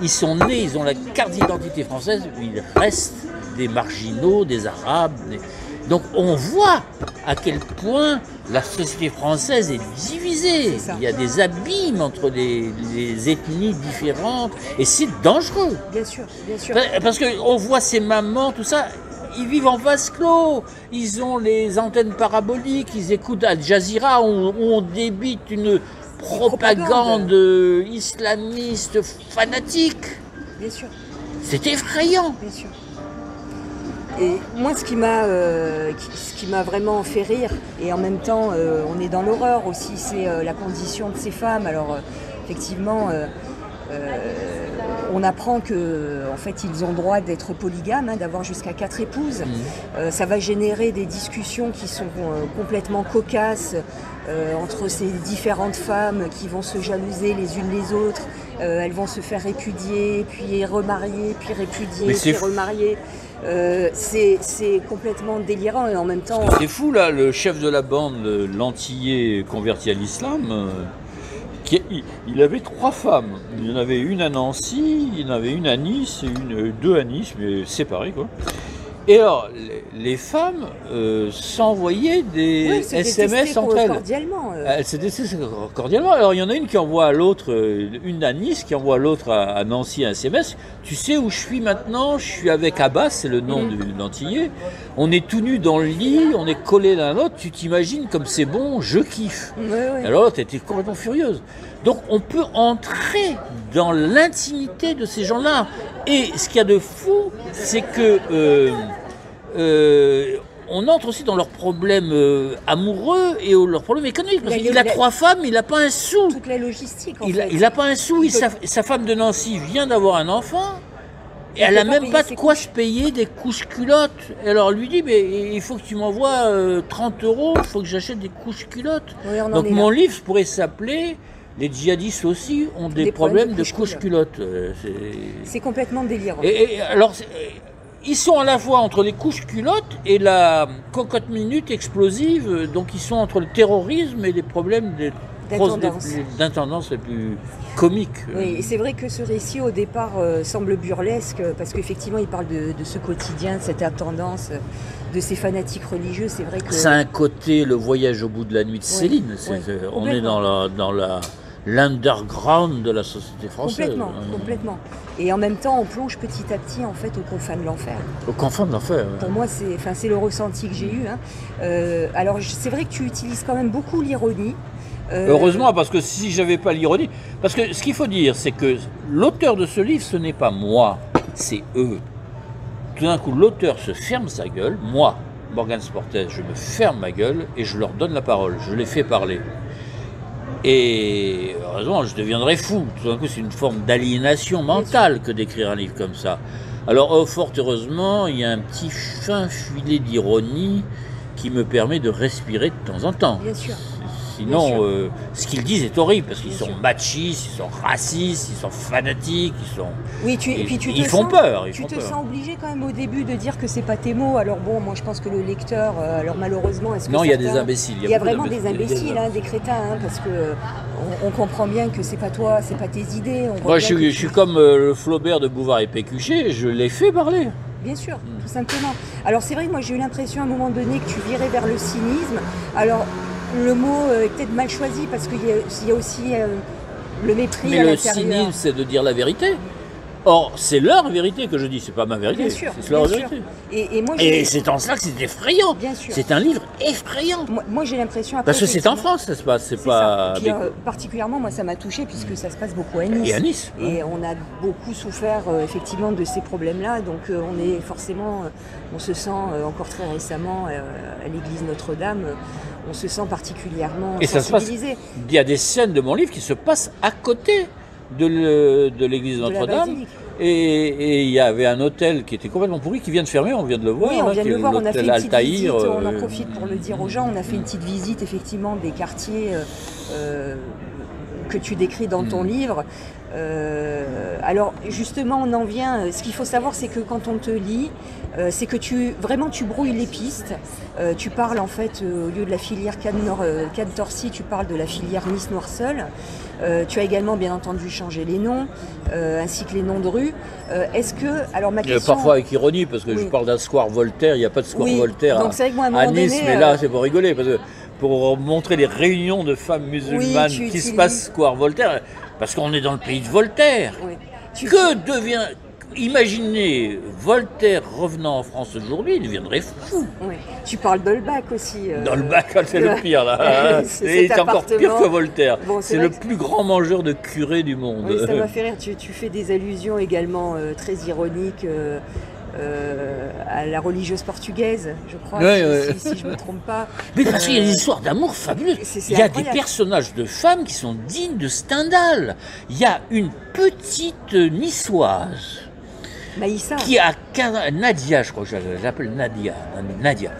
Ils sont nés. Ils ont la carte d'identité française. Ils restent des marginaux, des Arabes. Des... Donc on voit à quel point la société française est divisée. C'est ça. Il y a des abîmes entre des, des ethnies différentes et c'est dangereux. Bien sûr, bien sûr. Parce qu'on voit ces mamans, tout ça, ils vivent en vase clos. Ils ont les antennes paraboliques, ils écoutent Al Jazeera où on débite une propagande islamiste fanatique. Bien sûr. C'est effrayant. Bien sûr. Et moi, ce qui m'a euh, vraiment fait rire, et en même temps, euh, on est dans l'horreur aussi, c'est euh, la condition de ces femmes. Alors, euh, effectivement, euh, euh, on apprend qu'en fait, ils ont droit d'être polygames, hein, d'avoir jusqu'à quatre épouses. Mmh. Euh, ça va générer des discussions qui sont euh, complètement cocasses euh, entre ces différentes femmes qui vont se jalouser les unes les autres. Euh, elles vont se faire répudier, puis remarier, puis répudier, puis remarier. Euh, c'est complètement délirant et en même temps... C'est fou là, le chef de la bande, l'antillais converti à l'islam, euh, il, il avait trois femmes. Il y en avait une à Nancy, il y en avait une à Nice, et une, deux à Nice, mais séparées quoi. Et alors, les, les femmes euh, s'envoyaient des oui, S M S entre elles. Cordialement, euh. elles se détestaient cordialement. Alors, il y en a une qui envoie à l'autre, une à Nice, qui envoie l'autre à, à Nancy un S M S. Tu sais où je suis maintenant? Je suis avec Abbas, c'est le nom mmh. du l'antillais. On est tout nus dans le lit, on est collés l'un à l'autre. Tu t'imagines comme c'est bon, je kiffe. Oui, oui. Alors, l'autre était complètement furieuse. Donc, on peut entrer dans l'intimité de ces gens-là. Et ce qu'il y a de fou, c'est que euh, euh, on entre aussi dans leurs problèmes euh, amoureux et leurs problèmes économiques. Parce qu'il a trois femmes, il n'a pas un sou. Toute la logistique, en fait. Il n'a pas un sou. Il, sa, sa femme de Nancy vient d'avoir un enfant et elle n'a même pas de quoi se payer des couches-culottes. Alors, lui dit, mais il faut que tu m'envoies euh, trente euros, il faut que j'achète des couches-culottes. Oui, donc, mon là. livre pourrait s'appeler... Les djihadistes aussi ont des, des problèmes, problèmes de couches-culottes. C'est complètement délirant. Et, et, alors, ils sont à la fois entre les couches-culottes et la cocotte-minute explosive. Donc, ils sont entre le terrorisme et les problèmes des d'intendance les plus comiques. Oui, et c'est vrai que ce récit, au départ, euh, semble burlesque, parce qu'effectivement, il parle de, de ce quotidien, de cette intendance, de ces fanatiques religieux. C'est vrai que... Ça a un côté, le voyage au bout de la nuit de Céline. Oui, oui, on est dans la... Dans la... l'underground de la société française. Complètement, complètement. Et en même temps, on plonge petit à petit, en fait, aux confins de l'enfer. Aux confins de l'enfer, ouais. Pour moi, c'est enfin, c'est le ressenti que j'ai eu. Hein. Euh, alors, c'est vrai que tu utilises quand même beaucoup l'ironie. Euh... Heureusement, parce que si j'avais pas l'ironie... Parce que ce qu'il faut dire, c'est que l'auteur de ce livre, ce n'est pas moi, c'est eux. Tout d'un coup, l'auteur se ferme sa gueule. Moi, Morgan Sportès, je me ferme ma gueule et je leur donne la parole. Je les fais parler. Et heureusement, je deviendrais fou. Tout d'un coup, c'est une forme d'aliénation mentale que d'écrire un livre comme ça. Alors, oh, fort heureusement, il y a un petit fin filet d'ironie qui me permet de respirer de temps en temps. Bien sûr. Sinon, Bien sûr. Euh, ce qu'ils disent est horrible, parce qu'ils sont machistes, ils sont racistes, ils sont fanatiques, ils sont... Oui, tu, et, et puis tu ils te font sens, peur. Ils tu font te peur. sens obligé quand même au début de dire que c'est pas tes mots. Alors bon, moi je pense que le lecteur, alors malheureusement... Est-ce que non, il y a des imbéciles. Il y a, y a vraiment imbéciles, des imbéciles, hein, des crétins, hein, parce que on, on comprend bien que c'est pas toi, c'est pas tes idées. On moi je suis, tu... je suis comme euh, le Flaubert de Bouvard et Pécuchet, je les fais parler. Bien sûr, tout simplement. Alors c'est vrai que moi j'ai eu l'impression à un moment donné que tu virais vers le cynisme. Alors... Le mot est peut-être mal choisi parce qu'il y, y a aussi euh, le mépris. Mais à le cynisme, c'est de dire la vérité. Or, c'est leur vérité que je dis, c'est pas ma vérité, c'est leur vérité. Et, et, et c'est en cela que c'est effrayant. C'est un livre effrayant. Moi, moi j'ai l'impression... Parce que c'est en France ça se passe, c'est pas... Puis, euh, particulièrement, moi, ça m'a touchée, puisque ça se passe beaucoup à Nice. Et à Nice. Et hein. On a beaucoup souffert, euh, effectivement, de ces problèmes-là. Donc, euh, on est forcément... Euh, on se sent, euh, encore très récemment, euh, à l'église Notre-Dame, euh, on se sent particulièrement et sensibilisé. Ça se passe... Il y a des scènes de mon livre qui se passent à côté de l'église Notre-Dame, et il y avait un hôtel qui était complètement pourri, qui vient de fermer, on vient de le voir. Oui, on vient de le voir, on a fait une petite visite, on en profite pour le dire aux gens, on a fait une petite visite effectivement des quartiers euh, que tu décris dans ton livre. Euh, alors justement, on en vient, ce qu'il faut savoir, c'est que quand on te lit, euh, c'est que tu vraiment tu brouilles les pistes, euh, tu parles en fait, euh, au lieu de la filière Cannes-Torcy, tu parles de la filière Nice-Noirseul. Euh, tu as également, bien entendu, changé les noms, euh, ainsi que les noms de rue. Euh, Est-ce que... Alors, ma question... Parfois avec ironie, parce que oui. Je parle d'un square Voltaire, il n'y a pas de square oui. Voltaire donc, à, moi, à, à Nice, donné, mais là, euh... c'est pour rigoler, parce que pour montrer les réunions de femmes musulmanes oui, tu, qui tu se passent square Voltaire, parce qu'on est dans le pays de Voltaire. Oui. Tu... Que devient... Imaginez Voltaire revenant en France aujourd'hui, il deviendrait fou. Oui. Tu parles d'Holbach aussi. Euh, D'Holbach, c'est euh, le pire là. C'est encore pire que Voltaire. Bon, c'est le que... plus grand mangeur de curés du monde. Oui, ça m'a fait rire. Tu, tu fais des allusions également euh, très ironiques euh, euh, à la religieuse portugaise, je crois, oui, si, oui. Si, si je ne me trompe pas. Mais parce euh... qu'il y a des histoires d'amour fabuleuses. C est, c est il y a incroyable. Des personnages de femmes qui sont dignes de Stendhal. Il y a une petite niçoise. Maïssa. Qui a quinze ans, Nadia, je crois que je l'appelle Nadia, Nadia.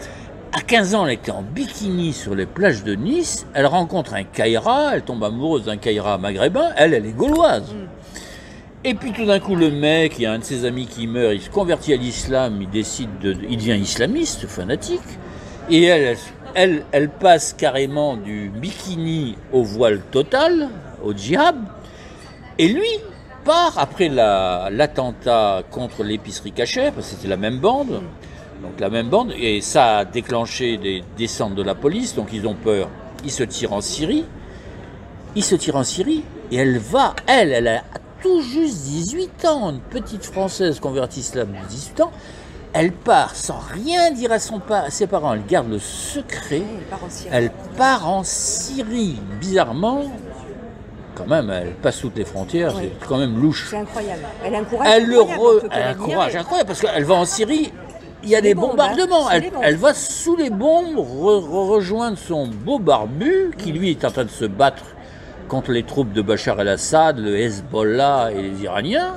À quinze ans, elle était en bikini sur les plages de Nice, elle rencontre un Kaira, elle tombe amoureuse d'un Kaira maghrébin, elle, elle est gauloise. Mm. Et puis tout d'un coup, le mec, il y a un de ses amis qui meurt, il se convertit à l'islam, il décide de, il devient islamiste, fanatique, et elle, elle, elle passe carrément du bikini au voile total, au djihad, et lui... part après l'attentat la, contre l'épicerie cachère, parce que c'était la même bande, donc la même bande, et ça a déclenché des descentes de la police, donc ils ont peur, ils se tirent en Syrie, ils se tirent en Syrie, et elle va, elle, elle a tout juste dix-huit ans, une petite Française convertie islam de dix-huit ans, elle part sans rien dire à, son, à ses parents, elle garde le secret, elle part en Syrie, bizarrement. Quand même, elle passe toutes les frontières, oui. C'est quand même louche. C'est incroyable. Elle a un courage elle incroyable, le re... elle a un courage incroyable, parce qu'elle va en Syrie, il y a des, des bombardements. Bombes, hein. elle, elle va sous les bombes re -re rejoindre son beau barbu, qui lui est en train de se battre contre les troupes de Bachar el-Assad, le Hezbollah et les Iraniens.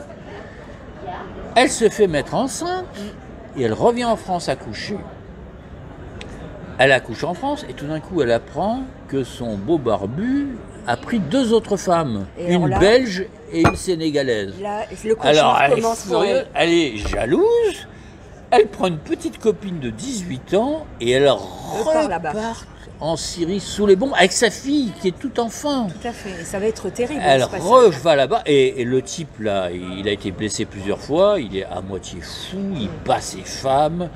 Elle se fait mettre enceinte et elle revient en France accoucher. Elle accouche en France et tout d'un coup, elle apprend que son beau barbu a pris deux autres femmes, et une là, belge et une sénégalaise. Là, le alors elle est furieuse, elle est jalouse, elle prend une petite copine de dix-huit ans et elle repart en Syrie sous les bombes avec sa fille qui est toute enfant. Tout à fait, et ça va être terrible. Elle va là-bas et, et le type là, il a été blessé plusieurs fois, il est à moitié fou, il bat ses femmes.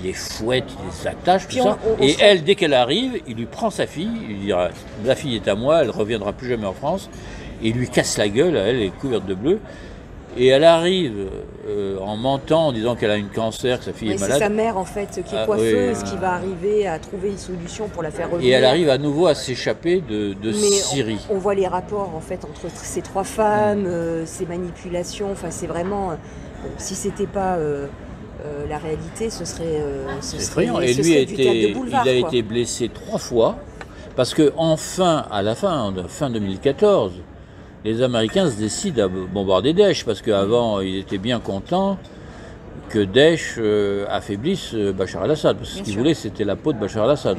Il les fouette, il les attache, tout on, ça. On, on et elle, dès qu'elle arrive, il lui prend sa fille, il lui dira « La fille est à moi, elle ne reviendra plus jamais en France ». Et il lui casse la gueule, elle est couverte de bleu. Et elle arrive euh, en mentant, en disant qu'elle a une cancer, que sa fille oui, est malade. C'est sa mère, en fait, qui est ah, coiffeuse, oui. Qui va arriver à trouver une solution pour la faire revenir. Et elle arrive à nouveau à s'échapper de, de Mais Syrie. On, on voit les rapports, en fait, entre ces trois femmes, mmh. euh, ces manipulations. Enfin, c'est vraiment... Euh, si c'était pas... Euh, Euh, la réalité, ce serait, euh, ce serait, et ce lui serait a du été, de boulevard, il a quoi. Été blessé trois fois, parce que enfin, à la fin, fin deux mille quatorze, les Américains se décident à bombarder Daesh, parce qu'avant, ils étaient bien contents que Daesh euh, affaiblisse Bachar el-Assad, parce que bien ce qu'ils voulaient, c'était la peau de Bachar el-Assad.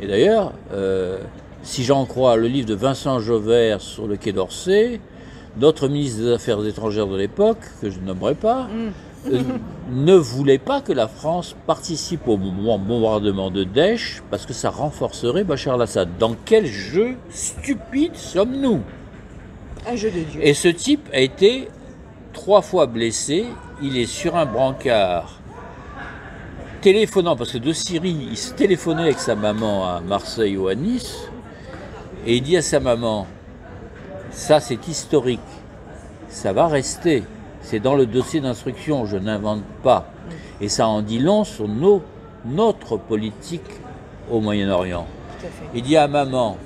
Et d'ailleurs, euh, si j'en crois le livre de Vincent Jauvert sur le Quai d'Orsay, notre ministre des Affaires étrangères de l'époque, que je nommerai pas, mm. Euh, ne voulait pas que la France participe au bombardement de Daesh parce que ça renforcerait Bachar el-Assad. Dans quel jeu stupide sommes-nous? Un jeu de Dieu. Et ce type a été trois fois blessé, il est sur un brancard, téléphonant, parce que de Syrie, il se téléphonait avec sa maman à Marseille ou à Nice, et il dit à sa maman, ça c'est historique, ça va rester. c'est dans le dossier d'instruction, je n'invente pas. Et ça en dit long sur nos, notre politique au Moyen-Orient. Il dit à maman,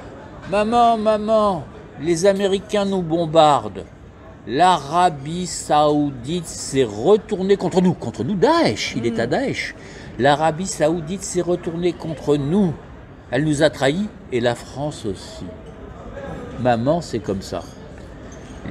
« Maman, maman, les Américains nous bombardent. L'Arabie Saoudite s'est retournée contre nous. » Contre nous, Daesh, il mmh. est à Daesh. « L'Arabie Saoudite s'est retournée contre nous. Elle nous a trahis, et la France aussi. » Maman, c'est comme ça.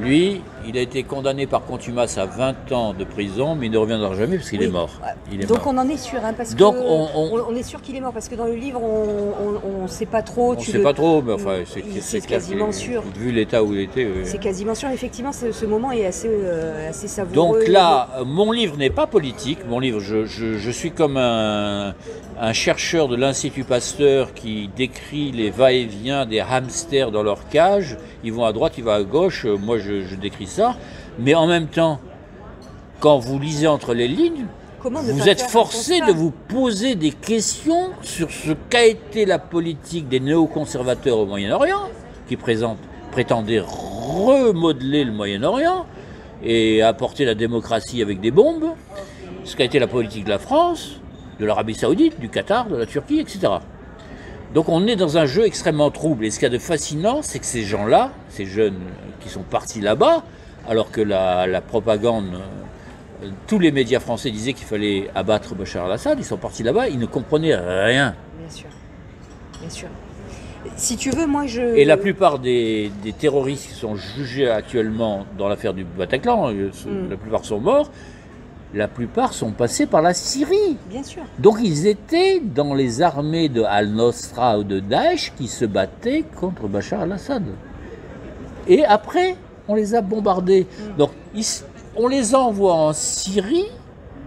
Lui, il a été condamné par contumace à vingt ans de prison, mais il ne reviendra jamais parce qu'il oui. est mort. Il est Donc mort. on en est sûr, hein, parce Donc que on, on... on est sûr qu'il est mort, parce que dans le livre, on ne sait pas trop. On ne sait le... pas trop, mais enfin, c'est quasiment sûr. Vu l'état où il était. Oui. C'est quasiment sûr, effectivement, ce moment est assez, euh, assez savoureux. Donc là, mon livre n'est pas politique. Mon livre, je, je, je suis comme un, un chercheur de l'Institut Pasteur qui décrit les va-et-vient des hamsters dans leur cage. Ils vont à droite, ils vont à gauche. Moi, je, je décris ça, mais en même temps, quand vous lisez entre les lignes, Comment vous êtes forcé de vous poser des questions sur ce qu'a été la politique des néoconservateurs au Moyen-Orient, qui présente, prétendaient remodeler le Moyen-Orient et apporter la démocratie avec des bombes, ce qu'a été la politique de la France, de l'Arabie Saoudite, du Qatar, de la Turquie, et cetera. Donc on est dans un jeu extrêmement trouble. Et ce qu'il y a de fascinant, c'est que ces gens-là, ces jeunes qui sont partis là-bas, alors que la, la propagande, tous les médias français disaient qu'il fallait abattre Bachar al-Assad, ils sont partis là-bas, ils ne comprenaient rien. Bien sûr, bien sûr. Si tu veux, moi je... Et la plupart des, des terroristes qui sont jugés actuellement dans l'affaire du Bataclan, mmh. la plupart sont morts, la plupart sont passés par la Syrie. Bien sûr. Donc ils étaient dans les armées de Al-Nusra ou de Daesh qui se battaient contre Bachar al-Assad. Et après, on les a bombardés. Mmh. Donc ils, on les envoie en Syrie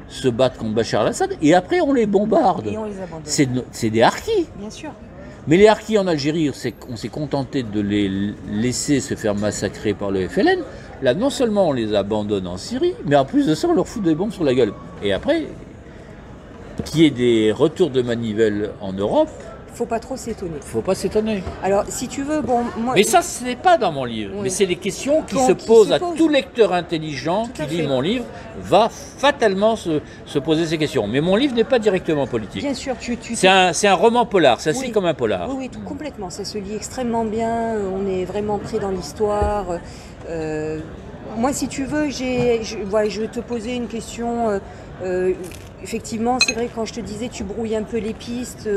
se battre contre Bachar al-Assad et après on les bombarde. Et on les abandonne. C'est des harkis. Bien sûr. Mais les harkis en Algérie, on s'est contenté de les laisser se faire massacrer par le F L N. Là, non seulement on les abandonne en Syrie, mais en plus de ça, on leur fout des bombes sur la gueule. Et après, qu'il y ait des retours de manivelle en Europe... Faut pas trop s'étonner. Faut pas s'étonner. Alors, si tu veux, bon... Moi... Mais ça, ce n'est pas dans mon livre. Oui. Mais c'est des questions qui, bon, se, qui posent se posent à tout lecteur intelligent tout qui lit fait. mon livre, va fatalement se, se poser ces questions. Mais mon livre n'est pas directement politique. Bien sûr. Tu, tu... C'est un, un roman polar. Ça oui. se lit comme un polar. Oui, oui, tout complètement. Ça se lit extrêmement bien. On est vraiment pris dans l'histoire... Euh, moi, si tu veux, j'ai, je, ouais, je vais te poser une question. Euh, euh, effectivement, c'est vrai, quand je te disais, tu brouilles un peu les pistes.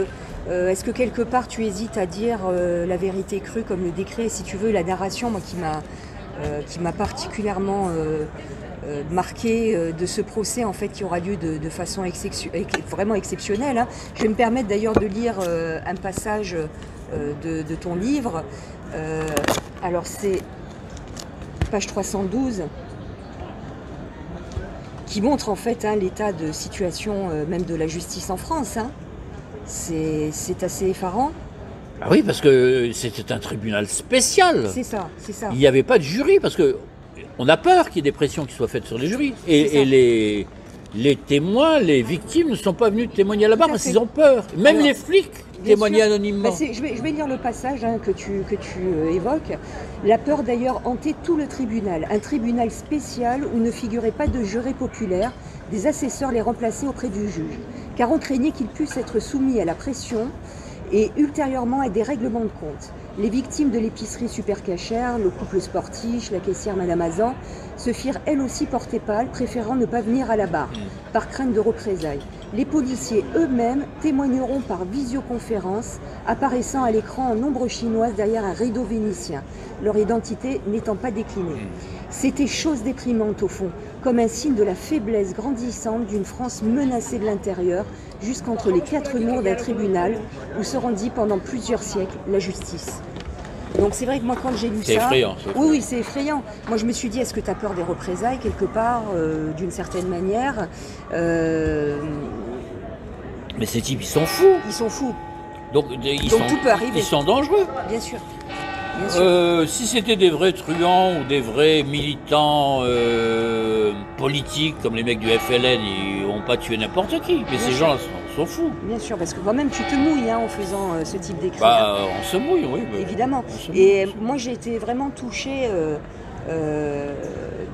Euh, est-ce que quelque part, tu hésites à dire euh, la vérité crue comme le décret, si tu veux, la narration, moi, qui m'a euh, qui m'a particulièrement euh, euh, marqué euh, de ce procès, en fait, qui aura lieu de, de façon excep- vraiment exceptionnelle. Hein. Je vais me permettre d'ailleurs de lire euh, un passage euh, de, de ton livre. Euh, alors, c'est... page trois cent douze, qui montre en fait hein, l'état de situation euh, même de la justice en France. Hein. C'est assez effarant. Ah oui, parce que c'était un tribunal spécial. C'est ça, c'est ça. Il n'y avait pas de jury, parce que on a peur qu'il y ait des pressions qui soient faites sur les jurys. Et, et les, les témoins, les victimes ne sont pas venus témoigner là-bas parce qu'ils ont peur. Même Alors, les flics témoignaient anonymement. Bah je, vais, je vais lire le passage hein, que tu, que tu euh, évoques. La peur d'ailleurs hantait tout le tribunal. Un tribunal spécial où ne figurait pas de jurés populaires. Des assesseurs les remplaçaient auprès du juge. Car on craignait qu'ils puissent être soumis à la pression et ultérieurement à des règlements de compte. Les victimes de l'épicerie supercachère, le couple sportif, la caissière Madame Azan, se firent elles aussi porter pâle, préférant ne pas venir à la barre, par crainte de représailles. Les policiers eux-mêmes témoigneront par visioconférence, apparaissant à l'écran en ombre chinoise derrière un rideau vénitien, leur identité n'étant pas déclinée. C'était chose déprimante au fond, comme un signe de la faiblesse grandissante d'une France menacée de l'intérieur, jusqu'entre les quatre murs d'un tribunal où se rendit pendant plusieurs siècles la justice. Donc c'est vrai que moi quand j'ai lu ça... C'est effrayant. Oui, oui, c'est effrayant. Moi je me suis dit, est-ce que tu as peur des représailles quelque part, euh, d'une certaine manière euh... Mais ces types, ils sont fous. Ils sont fous. Donc, ils Donc sont, tout peut arriver. Ils sont dangereux. Bien sûr. Bien sûr. Euh, si c'était des vrais truands ou des vrais militants euh, politiques, comme les mecs du F L N, ils n'ont pas tué n'importe qui. Mais Bien ces gens-là sont, sont fous. Bien sûr, parce que toi-même, tu te mouilles hein, en faisant euh, ce type d'écrit. Bah, on se mouille, oui. Évidemment. Mouille. Et moi, j'ai été vraiment touchée euh, euh,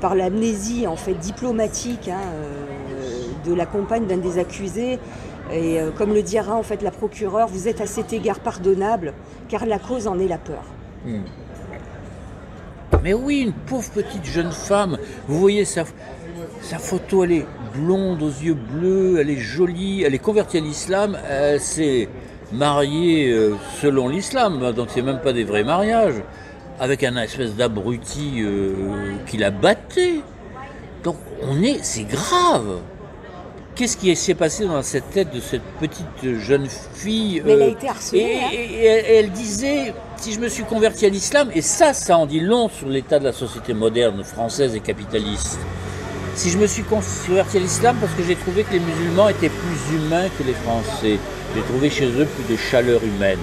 par l'amnésie en fait, diplomatique hein, euh, de la compagne d'un des accusés. Et euh, comme le dira en fait, la procureure, vous êtes à cet égard pardonnable, car la cause en est la peur. Mmh. Mais oui, une pauvre petite jeune femme, vous voyez sa, sa photo, elle est blonde, aux yeux bleus, elle est jolie, elle est convertie à l'islam, elle s'est mariée euh, selon l'islam, donc c'est même pas des vrais mariages, avec un espèce d'abruti euh, qui la battait. Donc on est, c'est grave. Qu'est-ce qui s'est passé dans cette tête de cette petite jeune fille? Mais euh, elle a été harcelée. Et, hein. et, et elle, elle disait, si je me suis convertie à l'islam, et ça, ça en dit long sur l'état de la société moderne, française et capitaliste. Si je me suis convertie à l'islam parce que j'ai trouvé que les musulmans étaient plus humains que les Français. J'ai trouvé chez eux plus de chaleur humaine.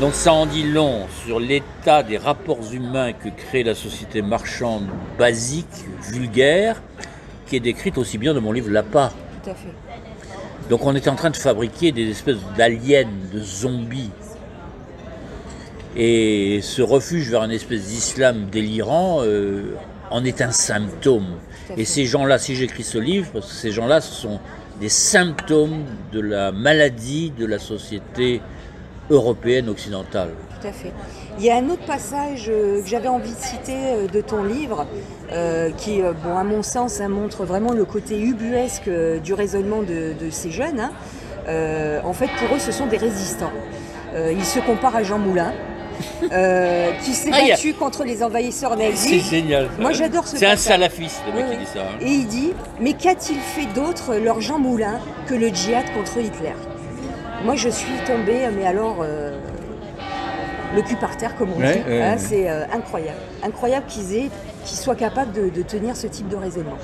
Donc ça en dit long sur l'état des rapports humains que crée la société marchande basique, vulgaire, qui est décrite aussi bien dans mon livre « L'appât ». Tout à fait. Donc on était en train de fabriquer des espèces d'aliens, de zombies. Et ce refuge vers une espèce d'islam délirant euh, en est un symptôme. Et ces gens-là, si j'écris ce livre, parce que ces gens-là, ce sont des symptômes de la maladie de la société européenne occidentale. Tout à fait. Il y a un autre passage que j'avais envie de citer de ton livre, euh, qui, bon, à mon sens, hein, montre vraiment le côté ubuesque du raisonnement de, de ces jeunes. Hein. Euh, en fait, pour eux, ce sont des résistants. Euh, ils se comparent à Jean Moulin, euh, qui s'est ah, battu a... contre les envahisseurs nazis. C'est génial. Ça. Moi, j'adore ce passage. C'est un salafiste, le mec oui, qui dit ça. Hein. Et il dit, mais qu'a-t-il fait d'autre, leur Jean Moulin, que le djihad contre Hitler? Moi, je suis tombée, mais alors... Euh... le cul par terre, comme on ouais, dit, euh... ah, c'est euh, incroyable. Incroyable qu'ils aient, qu'ils soient capables de, de tenir ce type de raisonnement.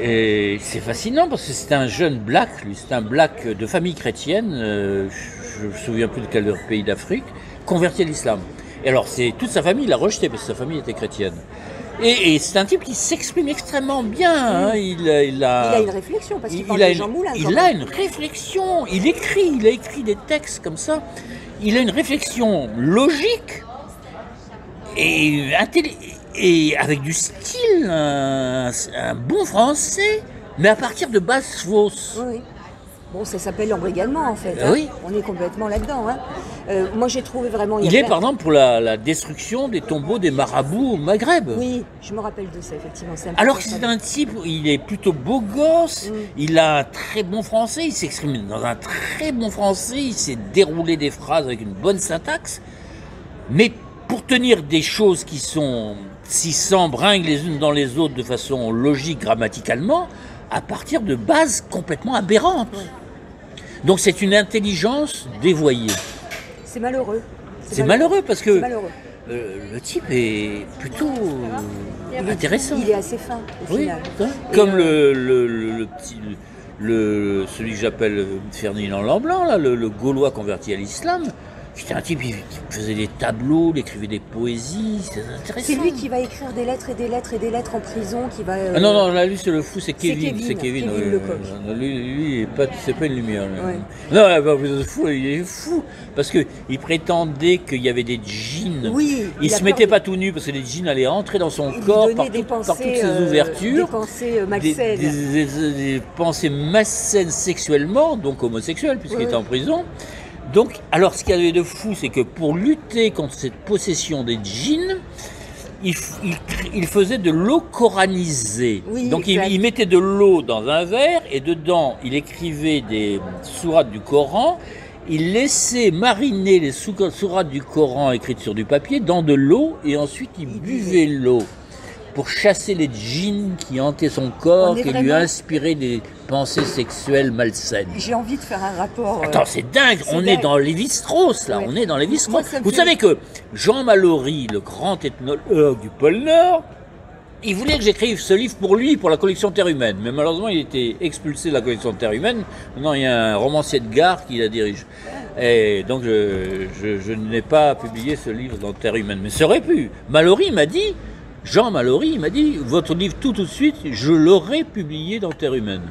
Et c'est fascinant parce que c'est un jeune black, lui, c'est un black de famille chrétienne, euh, je ne me souviens plus de quel pays d'Afrique, converti à l'islam. Et alors, c'est toute sa famille l'a rejeté parce que sa famille était chrétienne. Et, et c'est un type qui s'exprime extrêmement bien. Hein. Il, il, a, il a une réflexion, parce qu'il parle de Jean Moulin. Il a une réflexion, il écrit, il a écrit des textes comme ça. Il a une réflexion logique et, et avec du style, un, un bon français, mais à partir de bases fausses. Oui. Bon, ça s'appelle l'embrigadement, en fait. Ben hein. Oui. On est complètement là-dedans. Hein. Euh, moi, j'ai trouvé vraiment... Il, il est, plein... par exemple, pour la, la destruction des tombeaux des marabouts au Maghreb. Oui, je me rappelle de ça, effectivement. Alors que c'est un type, il est plutôt beau gosse, mm. Il a un très bon français, il s'exprime dans un très bon français, il sait dérouler des phrases avec une bonne syntaxe, mais pour tenir des choses qui sont si s'embringuent les unes dans les autres de façon logique, grammaticalement, à partir de bases complètement aberrantes. Oui. Donc c'est une intelligence dévoyée. C'est malheureux. C'est malheureux. malheureux parce que malheureux. Euh, le type est plutôt il intéressant. Est, il est assez fin, au oui, final. Comme euh... le, le, le petit... Le, celui que j'appelle Ferdinand Lamblanc, là, le, le Gaulois converti à l'islam, c'était un type qui faisait des tableaux, il écrivait des poésies, c'est intéressant. C'est lui qui va écrire des lettres et des lettres et des lettres en prison, qui va... Euh... Ah non, non, là, lui, c'est le fou, c'est Kevin. C'est Kevin, Kevin euh, Lecoq. Euh, lui, lui c'est pas une lumière. Ouais. Non, bah, vous êtes fou, il est fou, parce qu'il prétendait qu'il y avait des djinns. Oui, il, il se mettait pas tout nu, parce que les djinns allaient rentrer dans son il corps par, tout, pensées, par toutes ses ouvertures. Des pensées malsaines. Des, des, des, des pensées malsaines sexuellement, donc homosexuelles, puisqu'il ouais. était en prison. Donc, alors ce qu'il y avait de fou, c'est que pour lutter contre cette possession des djinns, il, il, il faisait de l'eau coranisée. Oui, donc il, il mettait de l'eau dans un verre et dedans il écrivait des sourates du Coran. Il laissait mariner les sourates du Coran écrites sur du papier dans de l'eau et ensuite il buvait l'eau pour chasser les djinns qui hantaient son corps et vraiment... lui inspiraient des pensées sexuelles malsaines. J'ai envie de faire un rapport... Euh... Attends, c'est dingue, est on dingue. est dans Lévi-Strauss, là, ouais. on est dans Lévi-Strauss. Vous fait... savez que Jean Mallory, le grand ethnologue du pôle Nord, il voulait que j'écrive ce livre pour lui, pour la collection Terre Humaine, mais malheureusement, il était expulsé de la collection Terre Humaine. Maintenant, il y a un romancier de gare qui la dirige. Et donc, je, je, je n'ai pas publié ce livre dans Terre Humaine, mais ça aurait pu. Mallory m'a dit... Jean Mallory, il m'a dit, votre livre tout tout de suite, je l'aurais publié dans Terre Humaine.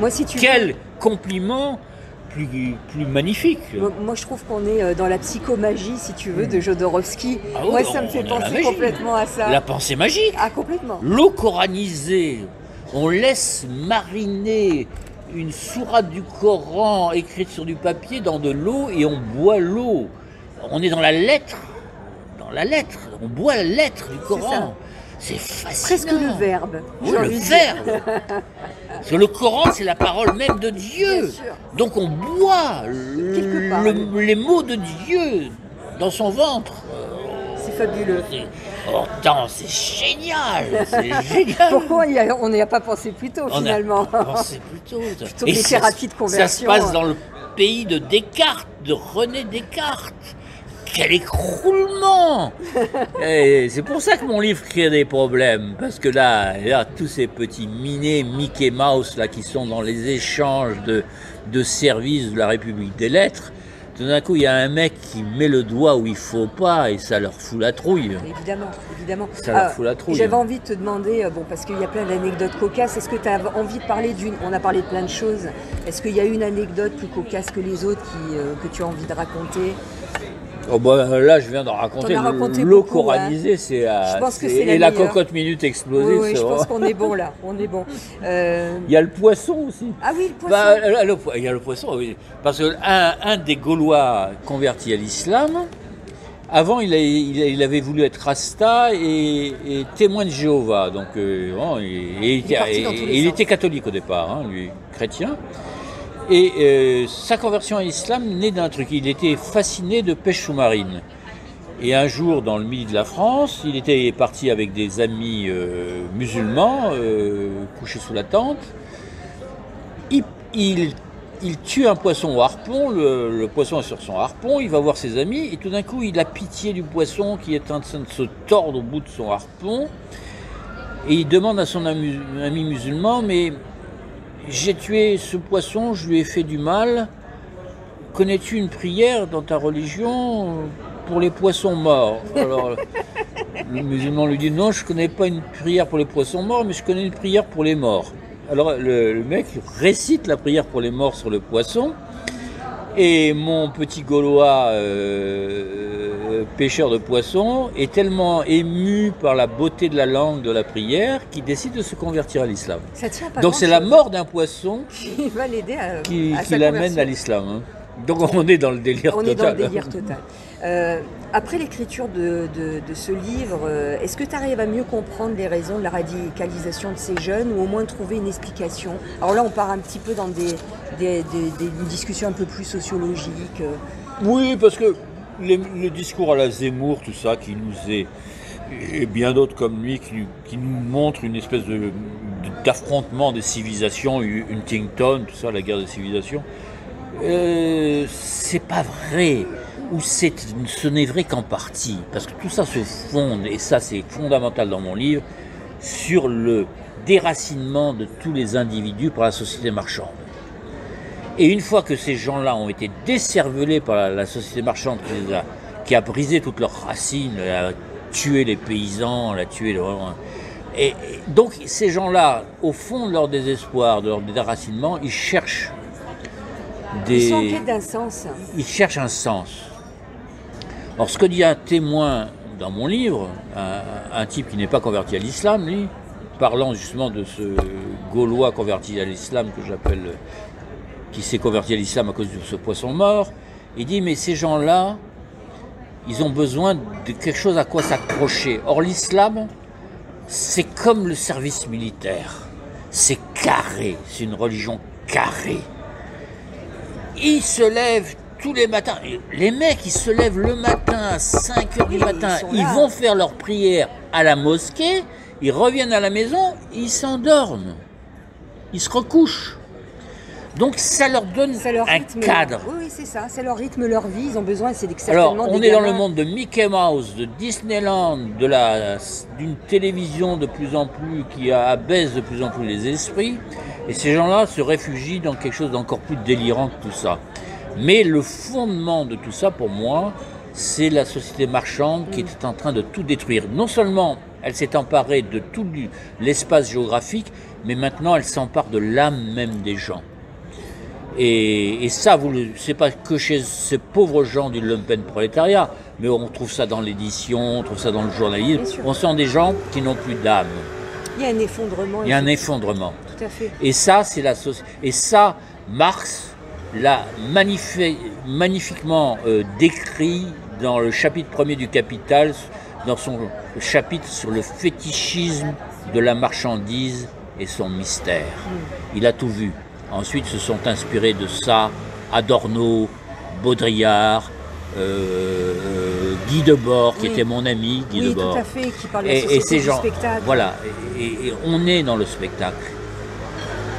Moi, si tu Quel veux... compliment plus, plus magnifique. Moi, moi je trouve qu'on est dans la psychomagie, si tu veux, de Jodorowsky. Ah oui, moi ça on, me fait penser complètement à ça. La pensée magique. Ah, complètement. L'eau coranisée, on laisse mariner une sourate du Coran écrite sur du papier dans de l'eau et on boit l'eau. On est dans la lettre, dans la lettre, on boit la lettre du Coran. C'est fascinant. Presque le verbe. Oui, le verbe. Parce que le Coran, c'est la parole même de Dieu. Donc on boit le, part, le, les mots de Dieu dans son ventre. C'est fabuleux. Oh, c'est génial, c'est génial. Pourquoi on n'y a pas pensé plus tôt, on finalement a pensé plus tôt. Plutôt que les thérapies de conversion. Ça se passe dans le pays de Descartes, de René Descartes. Quel écroulement! C'est pour ça que mon livre crée des problèmes, parce que là, là tous ces petits minets Mickey Mouse là, qui sont dans les échanges de, de services de la République des Lettres, tout d'un coup, il y a un mec qui met le doigt où il faut pas et ça leur fout la trouille. Évidemment, évidemment. Ça leur euh, fout la trouille. J'avais envie de te demander, bon, parce qu'il y a plein d'anecdotes cocasses, est-ce que tu as envie de parler d'une... On a parlé de plein de choses. Est-ce qu'il y a une anecdote plus cocasse que les autres qui, euh, que tu as envie de raconter? Oh ben, là, je viens d'en raconter. L'eau coranisée, hein. c'est et la, la cocotte minute explosée. Oui, oui, je pense qu'on est bon là, on est bon. Euh... Il y a le poisson aussi. Ah oui, le poisson. Bah, le po... Il y a le poisson, oui. Parce que un, un des Gaulois convertis à l'islam, avant, il, a, il, a, il avait voulu être rasta et, et témoin de Jéhovah. Donc, euh, bon, il, il, il, et, il était catholique au départ, hein, lui, chrétien. Et euh, sa conversion à l'islam naît d'un truc. Il était fasciné de pêche sous-marine. Et un jour, dans le midi de la France, il était parti avec des amis euh, musulmans, euh, couchés sous la tente. Il, il, il tue un poisson au harpon, le, le poisson est sur son harpon, il va voir ses amis, et tout d'un coup, il a pitié du poisson qui est en train de se tordre au bout de son harpon. Et il demande à son ami, ami musulman, mais... j'ai tué ce poisson, je lui ai fait du mal. Connais-tu une prière dans ta religion pour les poissons morts? Alors, le musulman lui dit non, je ne connais pas une prière pour les poissons morts, mais je connais une prière pour les morts. Alors le, le mec récite la prière pour les morts sur le poisson. Et mon petit Gaulois euh, pêcheur de poissons est tellement ému par la beauté de la langue de la prière qu'il décide de se convertir à l'islam. Donc c'est la mort d'un poisson qui va l'aider à, qui, à qui l'amène à l'islam. Donc on est dans le délire on total. On est dans le délire total. Euh, après l'écriture de, de, de ce livre, euh, est-ce que tu arrives à mieux comprendre les raisons de la radicalisation de ces jeunes ou au moins trouver une explication? Alors là, on part un petit peu dans des, des, des, des une discussion un peu plus sociologique. Oui, parce que les, le discours à la Zemmour, tout ça, qui nous est, et bien d'autres comme lui, qui, qui nous montre une espèce de, d'affrontement des civilisations, Huntington, tout ça, la guerre des civilisations, euh, c'est pas vrai. Ou ce n'est vrai qu'en partie, parce que tout ça se fonde, et ça c'est fondamental dans mon livre, sur le déracinement de tous les individus par la société marchande. Et une fois que ces gens-là ont été décervelés par la, la société marchande qui a, qui a brisé toutes leurs racines, a tué les paysans, a tué... Et, et donc ces gens-là, au fond de leur désespoir, de leur déracinement, ils cherchent des... Ils sont en quête d'un sens. Ils cherchent un sens. Alors, ce que dit un témoin dans mon livre, un, un type qui n'est pas converti à l'islam, lui, parlant justement de ce Gaulois converti à l'islam que j'appelle, qui s'est converti à l'islam à cause de ce poisson mort, il dit, mais ces gens-là, ils ont besoin de quelque chose à quoi s'accrocher. Or, l'islam, c'est comme le service militaire. C'est carré, c'est une religion carrée. Ils se lèvent tous les matins, les mecs ils se lèvent le matin à cinq heures du matin, ils, ils vont faire leur prière à la mosquée, ils reviennent à la maison, ils s'endorment, ils se recouchent. Donc ça leur donne ça leur un rythme, cadre. Oui, oui c'est ça, c'est leur rythme, leur vie, ils ont besoin, c'est certainement. Alors on des est gamins. Dans le monde de Mickey Mouse, de Disneyland, de la d'une télévision de plus en plus qui abaisse de plus en plus les esprits, et ces gens-là se réfugient dans quelque chose d'encore plus délirant que tout ça. Mais le fondement de tout ça, pour moi, c'est la société marchande qui était en train de tout détruire. Non seulement elle s'est emparée de tout l'espace géographique, mais maintenant elle s'empare de l'âme même des gens. Et, et ça, c'est pas que chez ces pauvres gens du lumpen prolétariat, mais on trouve ça dans l'édition, on trouve ça dans le journalisme. On sent des gens qui n'ont plus d'âme. Il y a un effondrement. Il y a un effondrement. Tout à fait. Et ça, c'est la société. Et ça, Marx l'a magnifi... magnifiquement euh, décrit dans le chapitre premier du Capital, dans son chapitre sur le fétichisme de la marchandise et son mystère. Mmh. Il a tout vu. Ensuite, se sont inspirés de ça Adorno, Baudrillard, euh, euh, Guy Debord, qui oui. était mon ami, Guy oui, Debord. Tout à fait, qui parlait et, et ces gens, spectacle. Voilà, et, et on est dans le spectacle.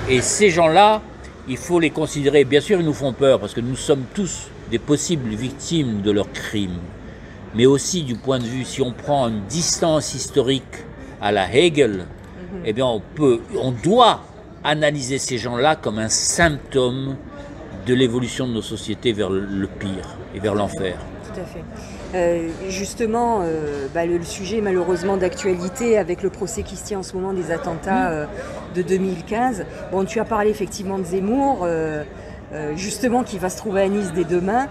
Et ces gens-là, il faut les considérer. Bien sûr, ils nous font peur, parce que nous sommes tous des possibles victimes de leurs crimes. Mais aussi, du point de vue, si on prend une distance historique à la Hegel, mm-hmm. eh bien, on peut, on doit analyser ces gens-là comme un symptôme de l'évolution de nos sociétés vers le pire et vers l'enfer. Tout à fait. Euh, justement, euh, bah, le, le sujet malheureusement d'actualité avec le procès qui se tient en ce moment des attentats euh, de deux mille quinze. Bon, tu as parlé effectivement de Zemmour, euh, euh, justement qui va se trouver à Nice dès demain,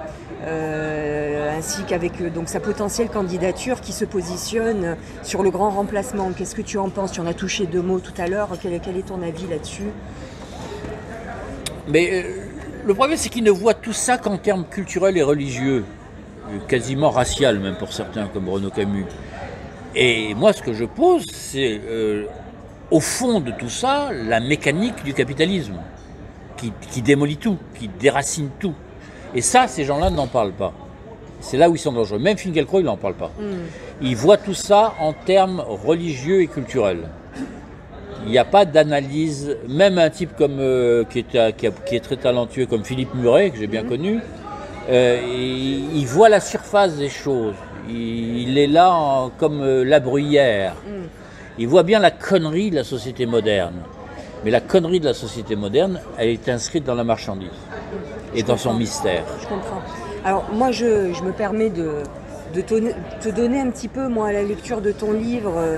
euh, ainsi qu'avec euh, donc sa potentielle candidature qui se positionne sur le grand remplacement. Qu'est-ce que tu en penses? Tu en as touché deux mots tout à l'heure. Quel, quel est ton avis là-dessus? Mais euh, le problème, c'est qu'ils ne voient tout ça qu'en termes culturels et religieux, quasiment racial même pour certains, comme Renaud Camus. Et moi, ce que je pose, c'est euh, au fond de tout ça, la mécanique du capitalisme, qui, qui démolit tout, qui déracine tout. Et ça, ces gens-là n'en parlent pas. C'est là où ils sont dangereux. Même Finkielkraut, il n'en parle pas. Mm. Il voit tout ça en termes religieux et culturels. Il n'y a pas d'analyse. Même un type comme, euh, qui, est, qui, a, qui est très talentueux, comme Philippe Muret, que j'ai bien mm. connu, Euh, il, il voit la surface des choses, il, il est là en, comme euh, la bruyère, il voit bien la connerie de la société moderne, mais la connerie de la société moderne, elle est inscrite dans la marchandise et je dans comprends. Son mystère. Je comprends. Alors moi je, je me permets de, de te, te donner un petit peu, moi à la lecture de ton livre, euh,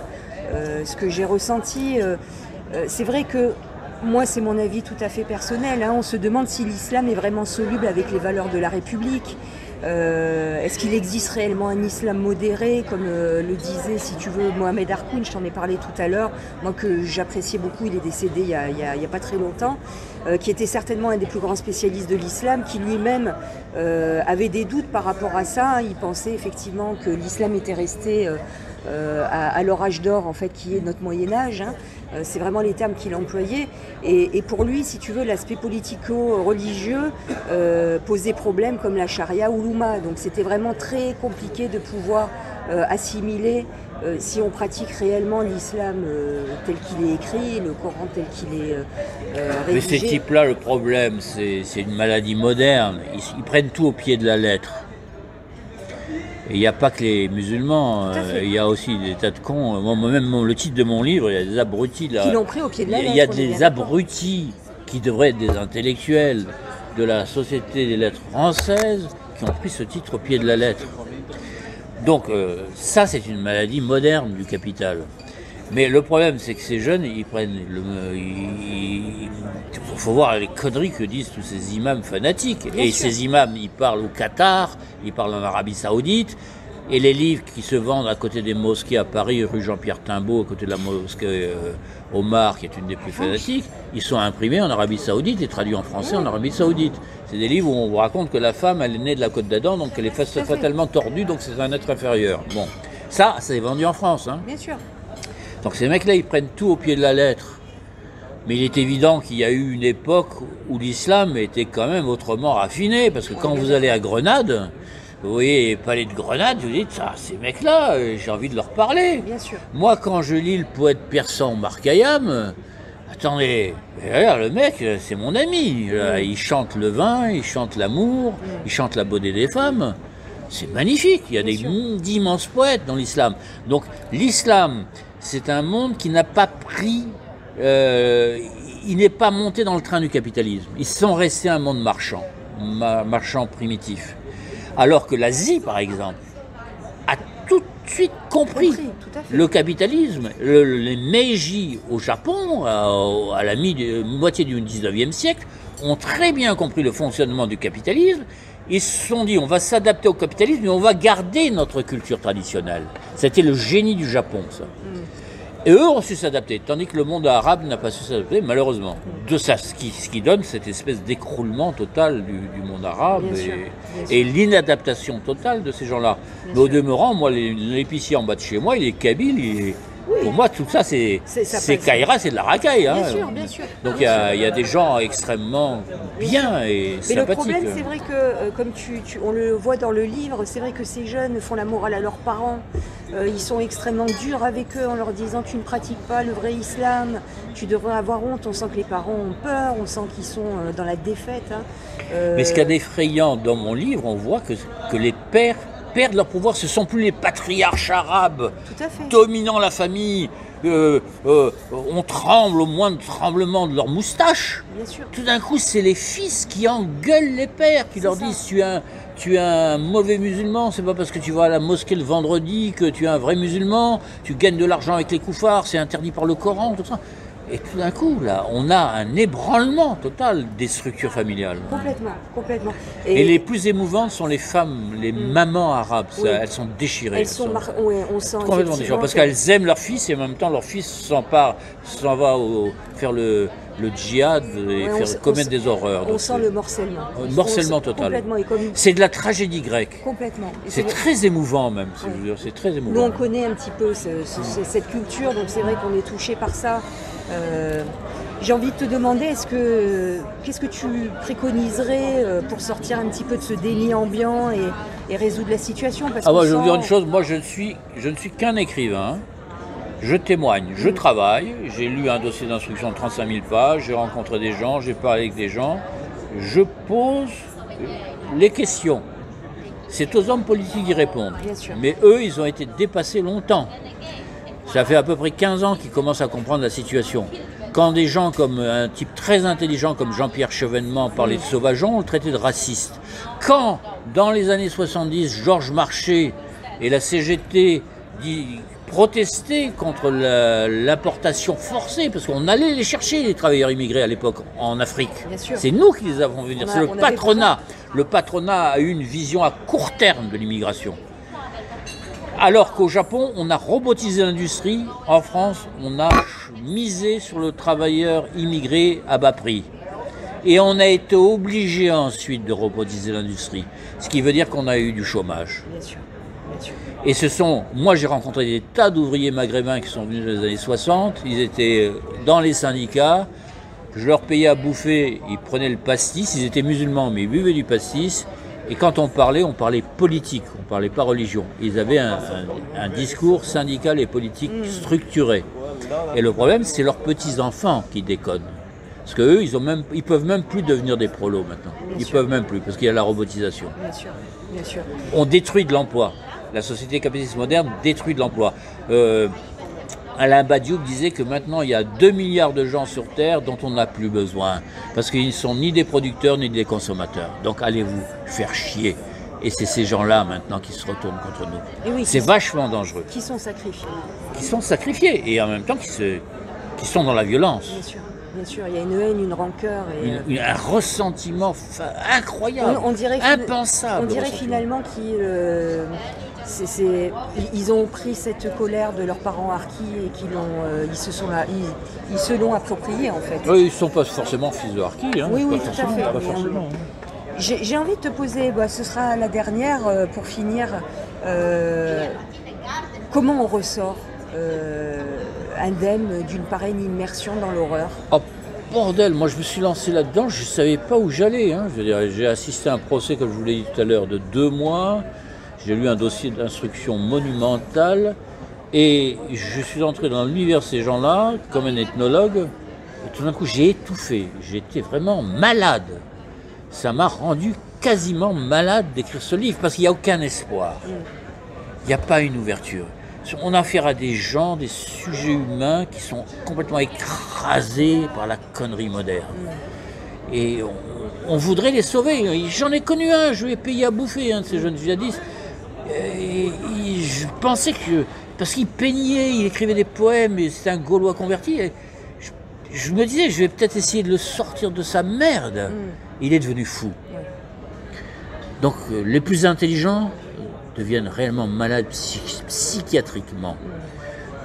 euh, ce que j'ai ressenti, euh, euh, c'est vrai que moi, c'est mon avis tout à fait personnel. Hein. On se demande si l'islam est vraiment soluble avec les valeurs de la République. Euh, Est-ce qu'il existe réellement un islam modéré, comme euh, le disait, si tu veux, Mohamed Harkoun, je t'en ai parlé tout à l'heure, moi que j'appréciais beaucoup, il est décédé il n'y a, a, a pas très longtemps, euh, qui était certainement un des plus grands spécialistes de l'islam, qui lui-même euh, avait des doutes par rapport à ça. Il pensait effectivement que l'islam était resté euh, euh, à, à leur âge d'or, en fait, qui est notre Moyen-Âge. Hein. Euh, c'est vraiment les termes qu'il employait. Et, et pour lui, si tu veux, l'aspect politico-religieux euh, posait problème comme la charia ou donc c'était vraiment très compliqué de pouvoir euh, assimiler euh, si on pratique réellement l'islam euh, tel qu'il est écrit, le Coran tel qu'il est euh, rédigé. Mais ces types-là, le problème, c'est une maladie moderne. Ils, ils prennent tout au pied de la lettre. Et il n'y a pas que les musulmans, il y a aussi des tas de cons. Moi, même le titre de mon livre, il y a des abrutis là. Qui l'ont pris au pied de la lettre. Il y a des abrutis qui devraient être des intellectuels de la Société des lettres françaises, qui ont pris ce titre au pied de la lettre. Donc euh, ça, c'est une maladie moderne du capital. Mais le problème, c'est que ces jeunes, ils prennent... Il faut voir les conneries que disent tous ces imams fanatiques. Bien et sûr. Ces imams, ils parlent au Qatar, ils parlent en Arabie Saoudite, et les livres qui se vendent à côté des mosquées à Paris, rue Jean-Pierre Timbaud, à côté de la mosquée euh, Omar, qui est une des plus fanatiques, ils sont imprimés en Arabie Saoudite et traduits en français en Arabie Saoudite. C'est des livres où on vous raconte que la femme, elle est née de la côte d'Adam, donc elle est fatalement tordue, donc c'est un être inférieur. Bon, ça, c'est vendu en France. Hein. Bien sûr. Donc ces mecs-là, ils prennent tout au pied de la lettre. Mais il est évident qu'il y a eu une époque où l'islam était quand même autrement raffiné, parce que quand vous allez à Grenade, vous voyez les palais de Grenade, vous dites, ah, ces mecs-là, j'ai envie de leur parler. Bien sûr. Moi, quand je lis le poète persan Omar Khayyam, attendez, le mec, c'est mon ami. Il chante le vin, il chante l'amour, il chante la beauté des femmes. C'est magnifique. Il y a des d'immenses poètes dans l'islam. Donc l'islam, c'est un monde qui n'a pas pris... Euh, il n'est pas monté dans le train du capitalisme. Ils sont restés un monde marchand, marchand primitif. Alors que l'Asie, par exemple, a tout de suite compris, compris le capitalisme. Le, les Meiji au Japon, à, à la mi moitié du dix-neuvième siècle, ont très bien compris le fonctionnement du capitalisme. Ils se sont dit, on va s'adapter au capitalisme, mais on va garder notre culture traditionnelle. C'était le génie du Japon, ça. Et eux ont su s'adapter, tandis que le monde arabe n'a pas su s'adapter, malheureusement. De ça, ce qui, ce qui donne cette espèce d'écroulement total du, du monde arabe bien et, sûr, et l'inadaptation totale de ces gens-là. Mais au sûr. demeurant, moi, l'épicier en bas de chez moi, il est kabyle, il est... Oui. Pour moi, tout ça, c'est Kaira, c'est de la racaille. Bien hein. sûr, bien sûr. Donc il y, y a des gens extrêmement bien et sympathiques. Mais le problème, c'est vrai que, euh, comme tu, tu, on le voit dans le livre, c'est vrai que ces jeunes font la morale à leurs parents. Euh, ils sont extrêmement durs avec eux en leur disant « tu ne pratiques pas le vrai islam, tu devrais avoir honte ». On sent que les parents ont peur, on sent qu'ils sont euh, dans la défaite. Hein. Euh... Mais ce qu'il y a d'effrayant dans mon livre, on voit que, que les pères perdent leur pouvoir, ce ne sont plus les patriarches arabes dominant la famille, euh, euh, on tremble au moindre tremblement de leur moustache. Bien sûr. Tout d'un coup, c'est les fils qui engueulent les pères, qui leur ça. disent tu es, un, tu es un mauvais musulman, c'est pas parce que tu vas à la mosquée le vendredi que tu es un vrai musulman, tu gagnes de l'argent avec les koufars, c'est interdit par le Coran, tout ça. Et tout d'un coup, là, on a un ébranlement total des structures familiales. Complètement, complètement. Et, et les plus émouvantes sont les femmes, les mmh. mamans arabes. Ça, oui. Elles sont déchirées. Elles sont, mar... ouais, on sent complètement déchirées. Parce qu'elles aiment leur fils et en même temps, leur fils s'empare, s'en va au, faire le, le djihad et ouais, faire, on, commettre on, des horreurs. On donc, sent le morcellement. Le morcellement total. C'est de la tragédie grecque. Complètement. C'est très émouvant même. Si ouais. C'est très émouvant. Nous, on connaît un petit peu ce, ce, cette culture, donc c'est vrai qu'on est touché par ça. Euh, j'ai envie de te demander, est-ce que qu'est-ce que tu préconiserais pour sortir un petit peu de ce déni ambiant et, et résoudre la situation? Parce ah moi, sent... je vais vous dire une chose, moi je ne suis, je ne suis qu'un écrivain, je témoigne, je mmh. travaille, j'ai lu un dossier d'instruction de trente-cinq mille pages, j'ai rencontré des gens, j'ai parlé avec des gens, je pose les questions. C'est aux hommes politiques d'y répondre, bien sûr. Mais eux, ils ont été dépassés longtemps. Ça fait à peu près quinze ans qu'ils commencent à comprendre la situation. Quand des gens comme un type très intelligent comme Jean-Pierre Chevènement parlait de sauvageons, on le traitait de raciste. Quand, dans les années soixante-dix, Georges Marchais et la C G T dit, protestaient contre l'importation forcée, parce qu'on allait les chercher, les travailleurs immigrés à l'époque, en Afrique. C'est nous qui les avons venus. C'est le patronat. Le patronat a eu une vision à court terme de l'immigration. Alors qu'au Japon, on a robotisé l'industrie. En France, on a misé sur le travailleur immigré à bas prix. Et on a été obligé ensuite de robotiser l'industrie. Ce qui veut dire qu'on a eu du chômage. Bien sûr. Bien sûr. Et ce sont... Moi, j'ai rencontré des tas d'ouvriers maghrébins qui sont venus dans les années soixante. Ils étaient dans les syndicats. Je leur payais à bouffer. Ils prenaient le pastis. Ils étaient musulmans, mais ils buvaient du pastis. Et quand on parlait, on parlait politique, on ne parlait pas religion. Ils avaient un, un, un discours syndical et politique structuré. Et le problème, c'est leurs petits-enfants qui déconnent. Parce qu'eux, ils ne peuvent même plus devenir des prolos maintenant. Ils ne peuvent même plus, parce qu'il y a la robotisation. Bien sûr, bien sûr. On détruit de l'emploi. La société capitaliste moderne détruit de l'emploi. Euh, Alain Badiou disait que maintenant, il y a deux milliards de gens sur Terre dont on n'a plus besoin. Parce qu'ils ne sont ni des producteurs, ni des consommateurs. Donc allez-vous faire chier. Et c'est ces gens-là, maintenant, qui se retournent contre nous. Oui, c'est vachement dangereux. Qui sont sacrifiés. Qui sont sacrifiés. Et en même temps, qui, se... qui sont dans la violence. Bien sûr. Bien sûr, il y a une haine, une rancœur. Et... Une, une, un ressentiment incroyable, on, on dirait impensable. On dirait finalement qu'ils euh, ils ont pris cette colère de leurs parents harkis et qu'ils euh, ils se sont là, ils, ils se l'ont approprié en fait. Oui, ils ne sont pas forcément fils de harkis. Hein, oui, oui, tout à fait. J'ai envie de te poser, bah, ce sera la dernière euh, pour finir, euh, comment on ressort euh, indemne d'une pareille immersion dans l'horreur? Oh bordel, moi je me suis lancé là-dedans, je ne savais pas où j'allais. Hein. J'ai assisté à un procès, comme je vous l'ai dit tout à l'heure, de deux mois. J'ai lu un dossier d'instruction monumentale et je suis entré dans l'univers de ces gens-là, comme un ethnologue. Et tout d'un coup, j'ai étouffé. J'étais vraiment malade. Ça m'a rendu quasiment malade d'écrire ce livre parce qu'il n'y a aucun espoir. Il n'y a pas une ouverture. On a affaire à des gens, des sujets humains qui sont complètement écrasés par la connerie moderne. Et on, on voudrait les sauver. J'en ai connu un, je lui ai payé à bouffer, un de ces jeunes djihadistes. Et, et je pensais que... Parce qu'il peignait, il écrivait des poèmes, et c'était un Gaulois converti. Et je, je me disais, je vais peut-être essayer de le sortir de sa merde. Mm. Il est devenu fou. Oui. Donc les plus intelligents deviennent réellement malades psych- psychiatriquement.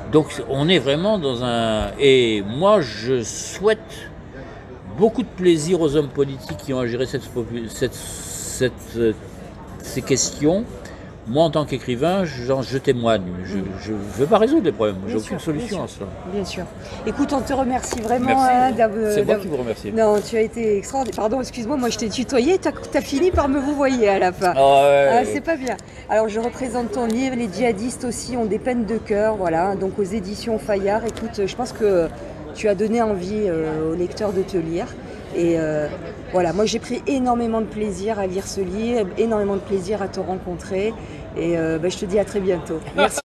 Mm. Donc on est vraiment dans un... Et moi, je souhaite beaucoup de plaisir aux hommes politiques qui ont à gérer cette, cette, cette, euh, ces questions. Moi, en tant qu'écrivain, je, je témoigne. Je ne veux pas résoudre les problèmes. J'ai aucune solution à cela. Bien sûr. Écoute, on te remercie vraiment. Hein, c'est moi qui vous remercie. Non, tu as été extraordinaire. Pardon, excuse-moi, moi je t'ai tutoyé. Tu as, as fini par me vouvoyer à la fin. Oh, ouais. Ah, c'est pas bien. Alors, je représente ton livre. Les djihadistes aussi ont des peines de cœur. Voilà. Donc, aux éditions Fayard. Écoute, je pense que tu as donné envie euh, aux lecteurs de te lire. Et euh, voilà, moi j'ai pris énormément de plaisir à lire ce livre, énormément de plaisir à te rencontrer et euh, bah, je te dis à très bientôt. Merci.